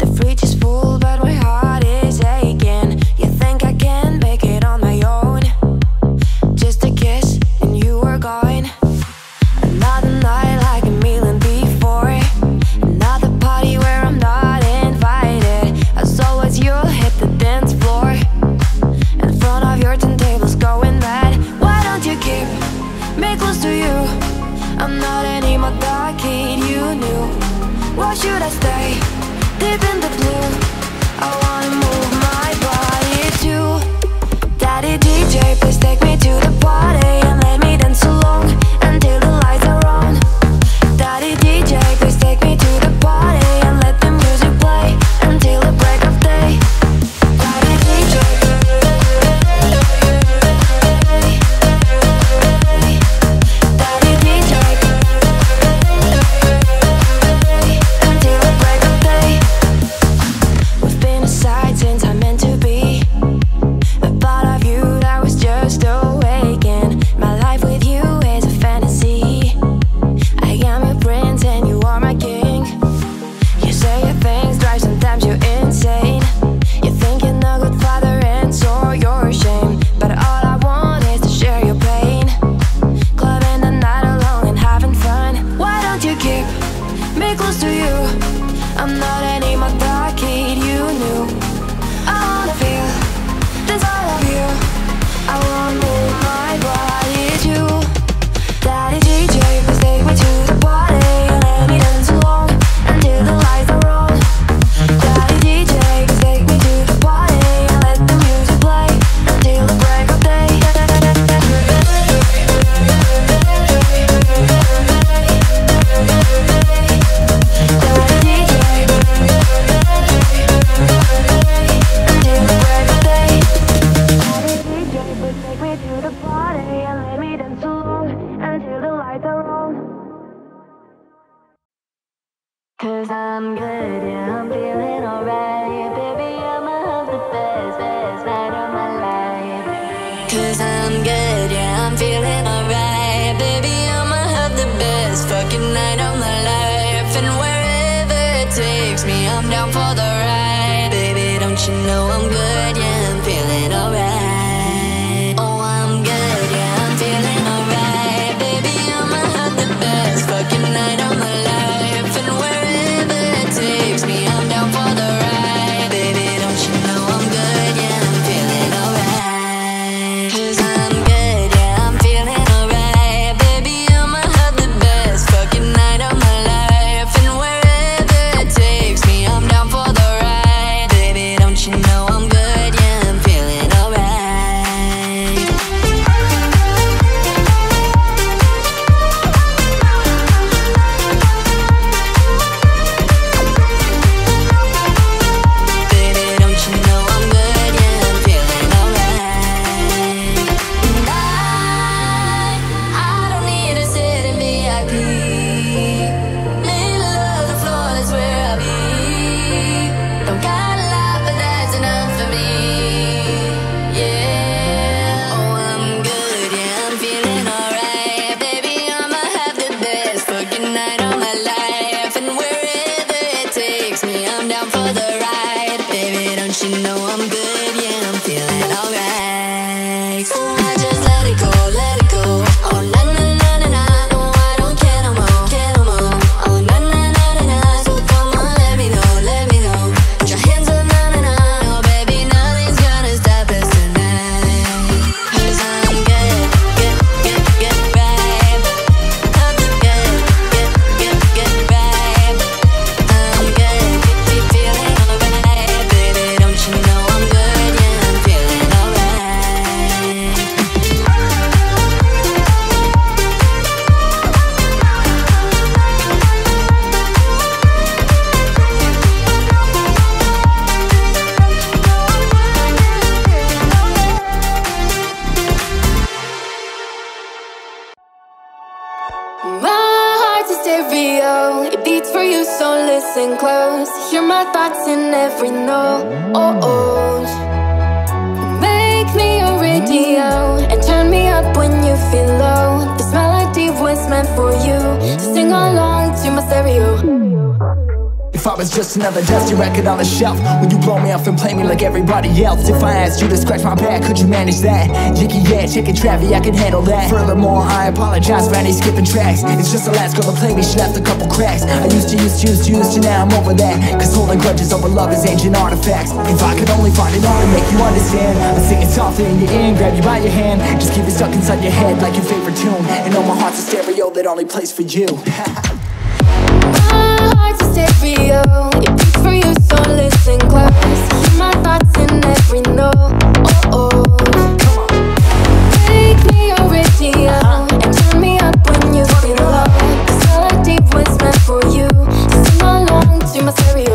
The fridge is full, but my heart is aching. You think I can make it on my own? Just a kiss and you are gone. Another night like a million before. Another party where I'm not invited. As always, you'll hit the dance floor. Your turntables going mad. Why don't you keep me close to you? I'm not anymore that kid you knew. Why should I stay deep in the blue? I wanna move my body too. Daddy D J, please take me to the party and let me dance along until the lights are on. Daddy D J, please take me to the party and let the music play until the break of day. Close to you, I'm not anymore that kid you knew. I wanna feel this all of you. I wanna move my body too. Daddy D J, please take me to the party and let me dance along until the lights are on. Daddy D J, please take me to the party and let the music play until the break of day. Cause I'm good, yeah, I'm feeling alright. Baby, I'ma have the best, best night of my life. Cause I'm good, yeah, I'm feeling alright. Baby, I'ma have the best fucking night of my life. And wherever it takes me, I'm down for the ride. Baby, don't you know I'm good, yeah, I'm feeling alright. I'm down for the stereo, it beats for you, so listen close. Hear my thoughts in every note. Make me a radio and turn me up when you feel low. This melody was meant for you, so sing along to my stereo. If I was just another dusty record on the shelf, would you blow me off and play me like everybody else? If I asked you to scratch my back, could you manage that? Yicky yeah, chicken Travi, I can handle that. Furthermore, I apologize for any skipping tracks. It's just the last girl to play me, she left a couple cracks. I used to, used to, used to, used to, now I'm over that. Cause holding grudges over love is ancient artifacts. If I could only find it all to make you understand, I'd sing it softly in your ear and grab you by your hand. Just keep it stuck inside your head like your favorite tune, and know my heart's a stereo that only plays for you. It's a stereo, it beats for you, so listen close. Hear my thoughts in every note. Oh, oh. Come on. Make me a radio uh-huh. and turn me up when you feel low. This melody was meant for you, so sing along to my stereo.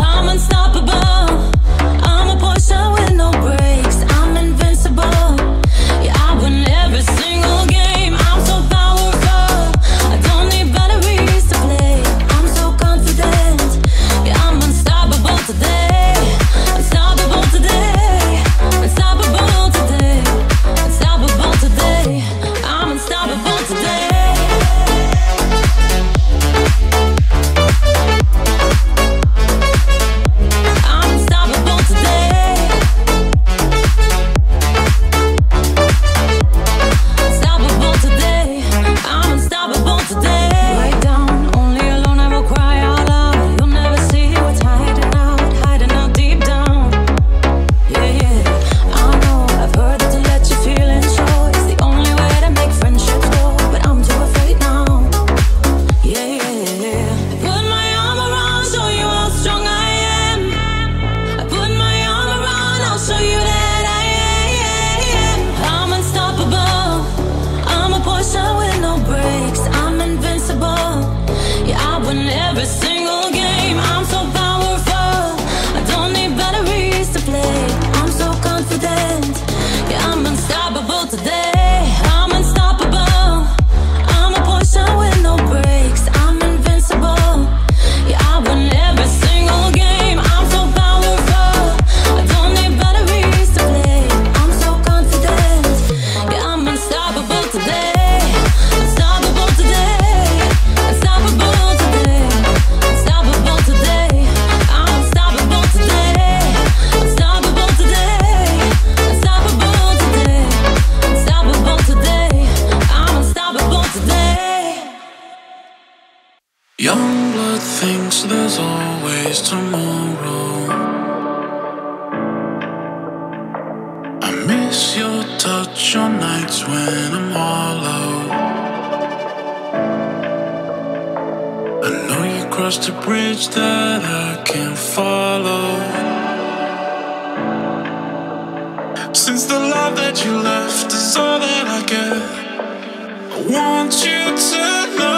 I'm unstoppable, I'm a pusher with no brakes, I'm invincible, yeah, I will. miss your touch on nights when I'm hollow. I know you crossed a bridge that I can't follow. Since the love that you left is all that I get, I want you to know.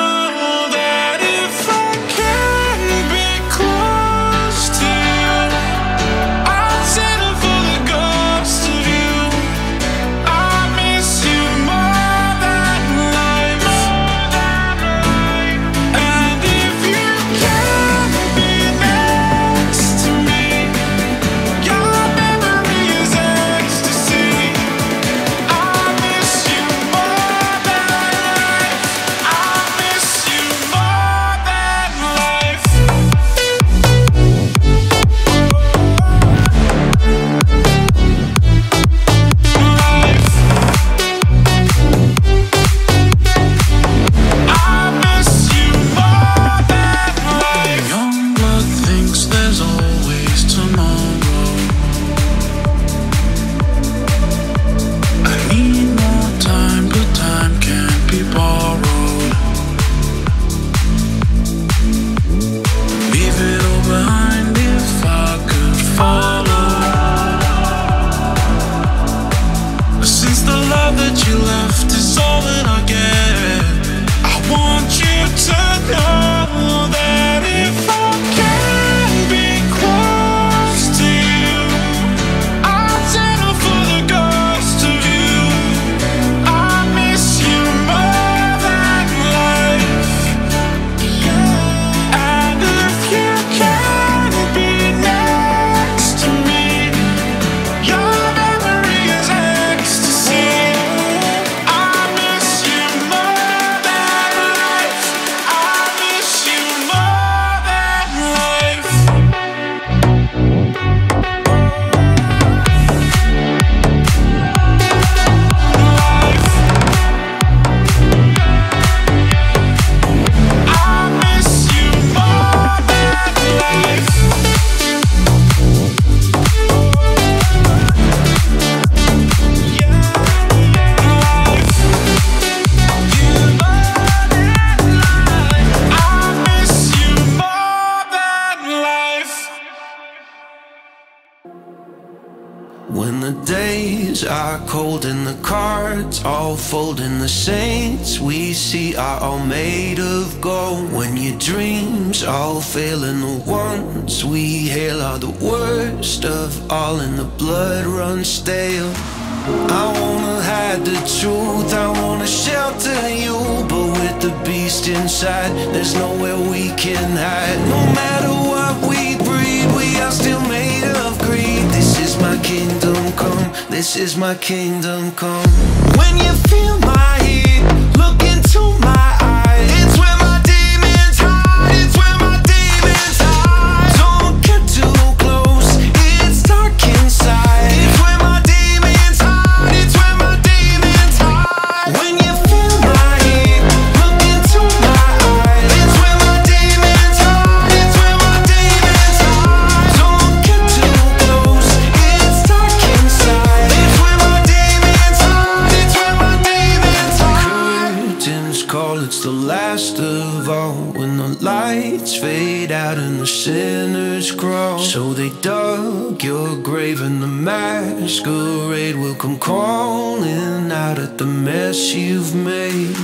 When the days are cold and the cards all fold and the saints we see are all made of gold, when your dreams all fail and the ones we hail are the worst of all and the blood runs stale. I wanna hide the truth, I wanna shelter you, but with the beast inside there's nowhere we can hide. No matter what we breed, we are still made of greed. This is my kingdom come, this is my kingdom come. When you feel my heat, look into my eyes. It's where my demons hide, it's where my demons hide. Don't get too close, it's dark inside. It's where my demons hide, it's where my demons hide. When you feel my heat, look into my eyes. It's where my demons hide, it's where my demons hide. Don't get too close, it's dark inside. It's where my demons hide, it's where my demons hide. Curtains call, it's the last of all. When the lights fade out and the sinners crawl, so they dug your grave and the masquerade will come calling out at the mess you've made.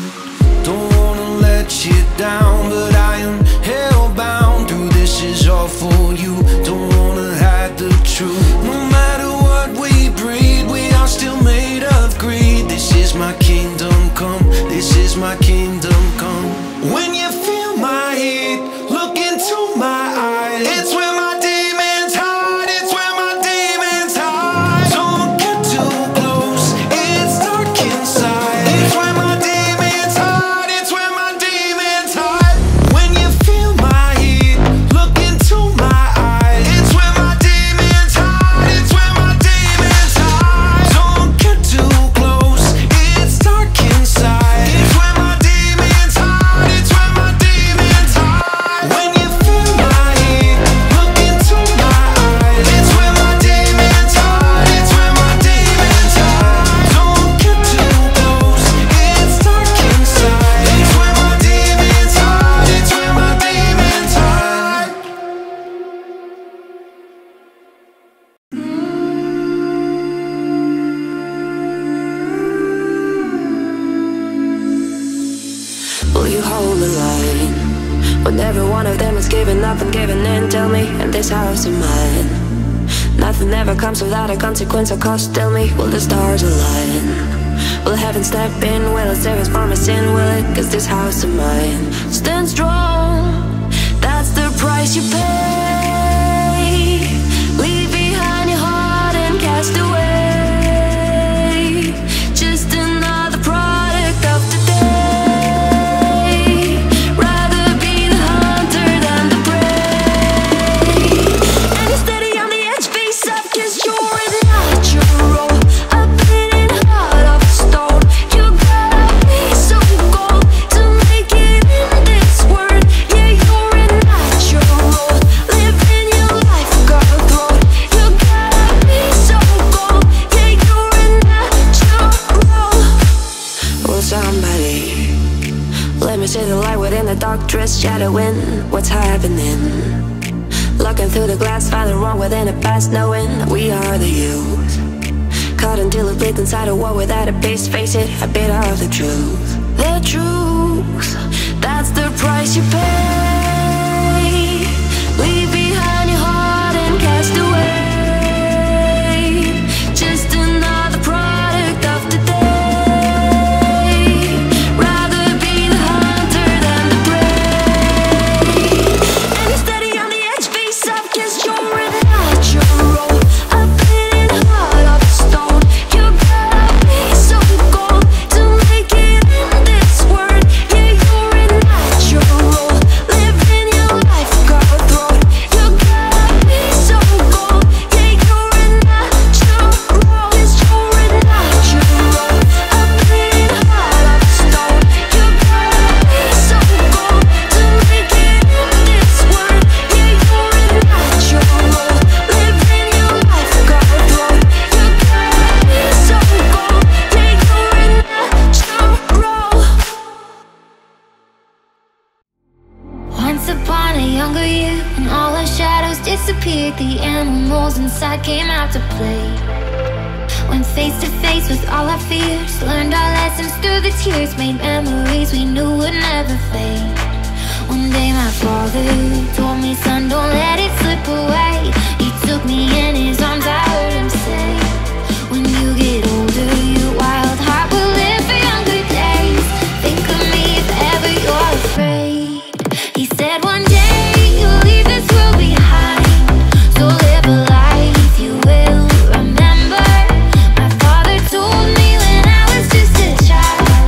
Don't wanna let you down, but I am hellbound. Through this is all for you, don't wanna hide the truth. No matter what we breed, we are still made of greed. This is my kingdom come, this is my kingdom come. When you feel my heat, look into my eyes. It's when it's where my demons hide. And every one of them is giving up and giving in. Tell me, in this house of mine, nothing ever comes without a consequence or cost. Tell me, will the stars align? Will heaven step in? Will it save us from our sin? Will it? Cause this house of mine stands strong. That's the price you pay. Leave behind your heart and cast away. Dress shadowing what's happening. Looking through the glass, find the wrong within the past, knowing we are the youth. Caught until it bleeds inside a war without a base. Face it, a bit of the truth. The truth, that's the price you pay. Leave behind your heart and cast away. The animals inside came out to play. Went face to face with all our fears. Learned our lessons through the tears. Made memories we knew would never fade. One day my father told me, son, don't let it slip away. He took me in his arms, I heard him say, when you get older, your wild heart will live for younger days. Think of me if ever you're afraid. He said one day you'll leave this world behind. So live a life you will remember. My father told me when I was just a child.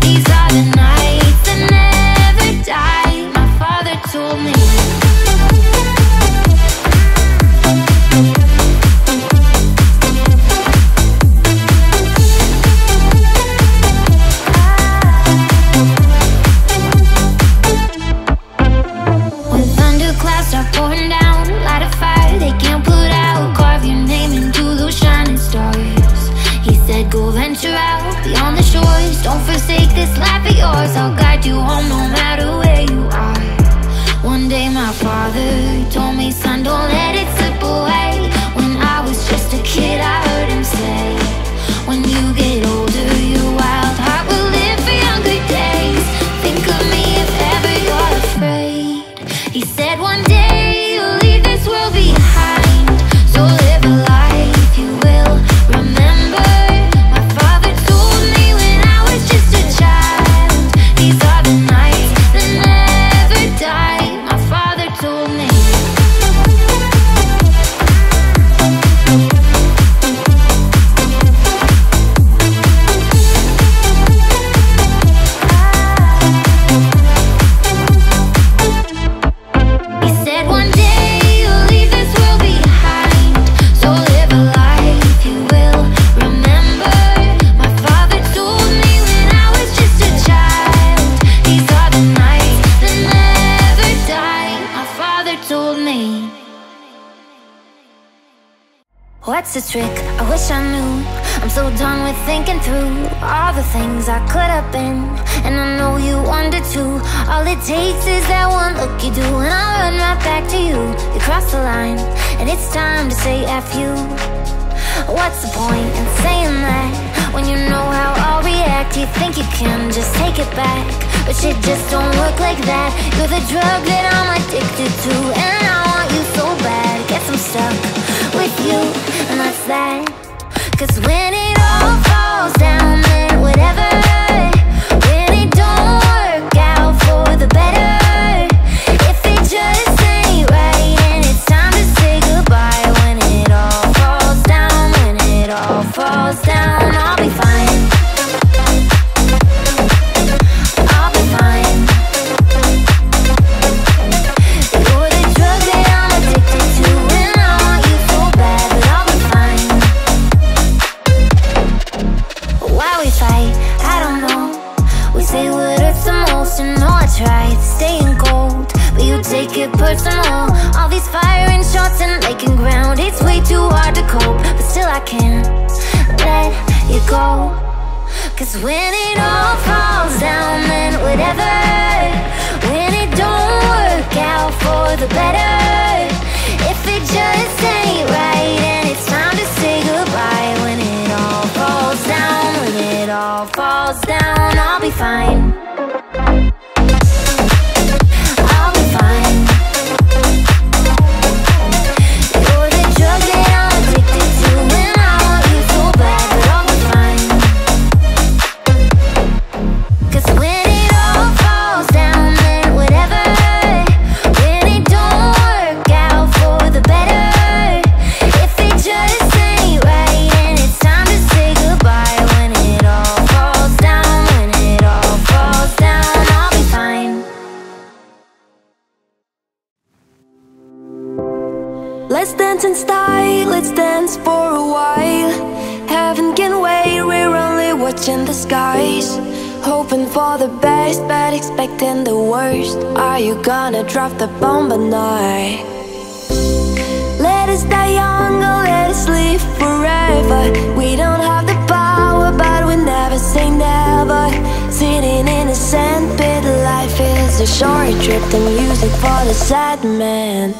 These are the nights that never die. My father told me. When thunderclouds start pouring down, light a fire they can't put out, carve your name into those shining stars. He said go venture out beyond the shores. Don't forsake this life of yours. I'll guide you home no matter where you are. One day my father told me, son, don't let it slip away. When I was just a kid I heard him say, when you get older your wild heart will live for younger days. Think of me if ever you're afraid. He said one day you'll leave this world behind. So live a life you will remember. My father told me when I was just a child. These are the nights that never die. My father told me. What's the trick? I wish I knew. I'm so done with thinking through all the things I could have been. And I know you wonder too. All it takes is that one look you do, and I'll run right back to you. You cross the line, and it's time to say F you. What's the point in saying that when you know how I'll react? You think you can just take it back, but shit just don't work like that. You're the drug that I'm addicted to, and I want you so bad. Guess I'm stuck with you, and that's that. Cause when it all falls down, then whatever. When it don't work out for the better, if it just ain't right, and it's time to say goodbye. When it all falls down, when it all falls down, I'll be fine. Personal, all these firing shots and making ground. It's way too hard to cope, but still I can't let you go. Cause when it all falls down, then whatever. When it don't work out for the better, if it just ain't right, and it's time to say goodbye. When it all falls down, when it all falls down, I'll be fine. Let's dance in style, let's dance for a while. Heaven can wait, we're only watching the skies. Hoping for the best, but expecting the worst. Are you gonna drop the bomb or not? Let us die young or let us live forever. We don't have the power, but we never say never. Sitting in a sandpit, life is a short trip. The music for the sad man.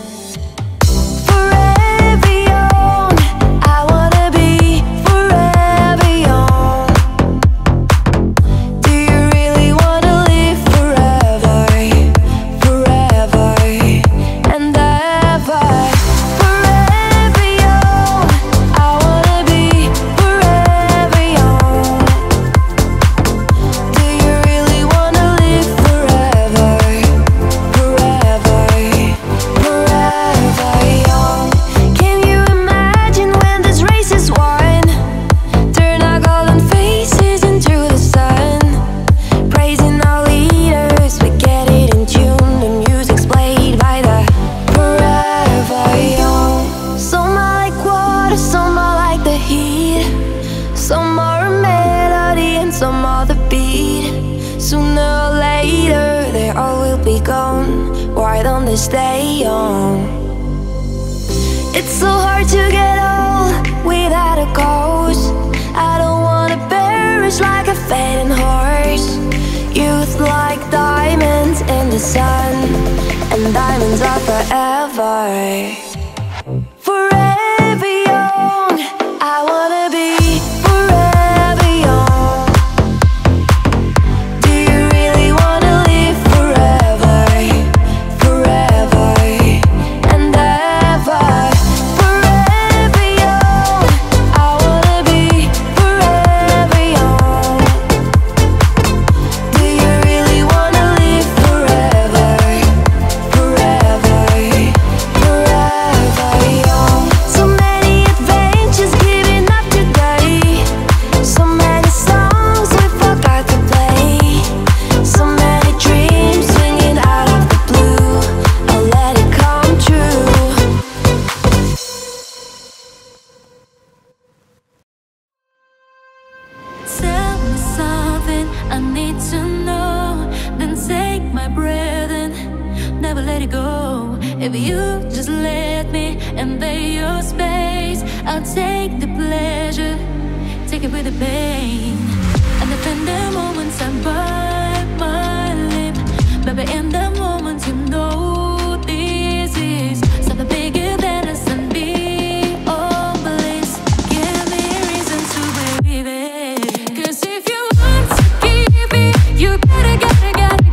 You gotta, gotta, gotta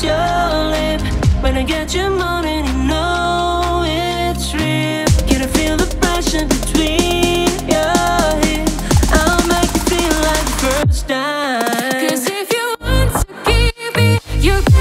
kiss your lip. When I get your morning, you know it's real. Can I feel the pressure between your hips? I'll make you feel like the first time. Cause if you want to keep me, you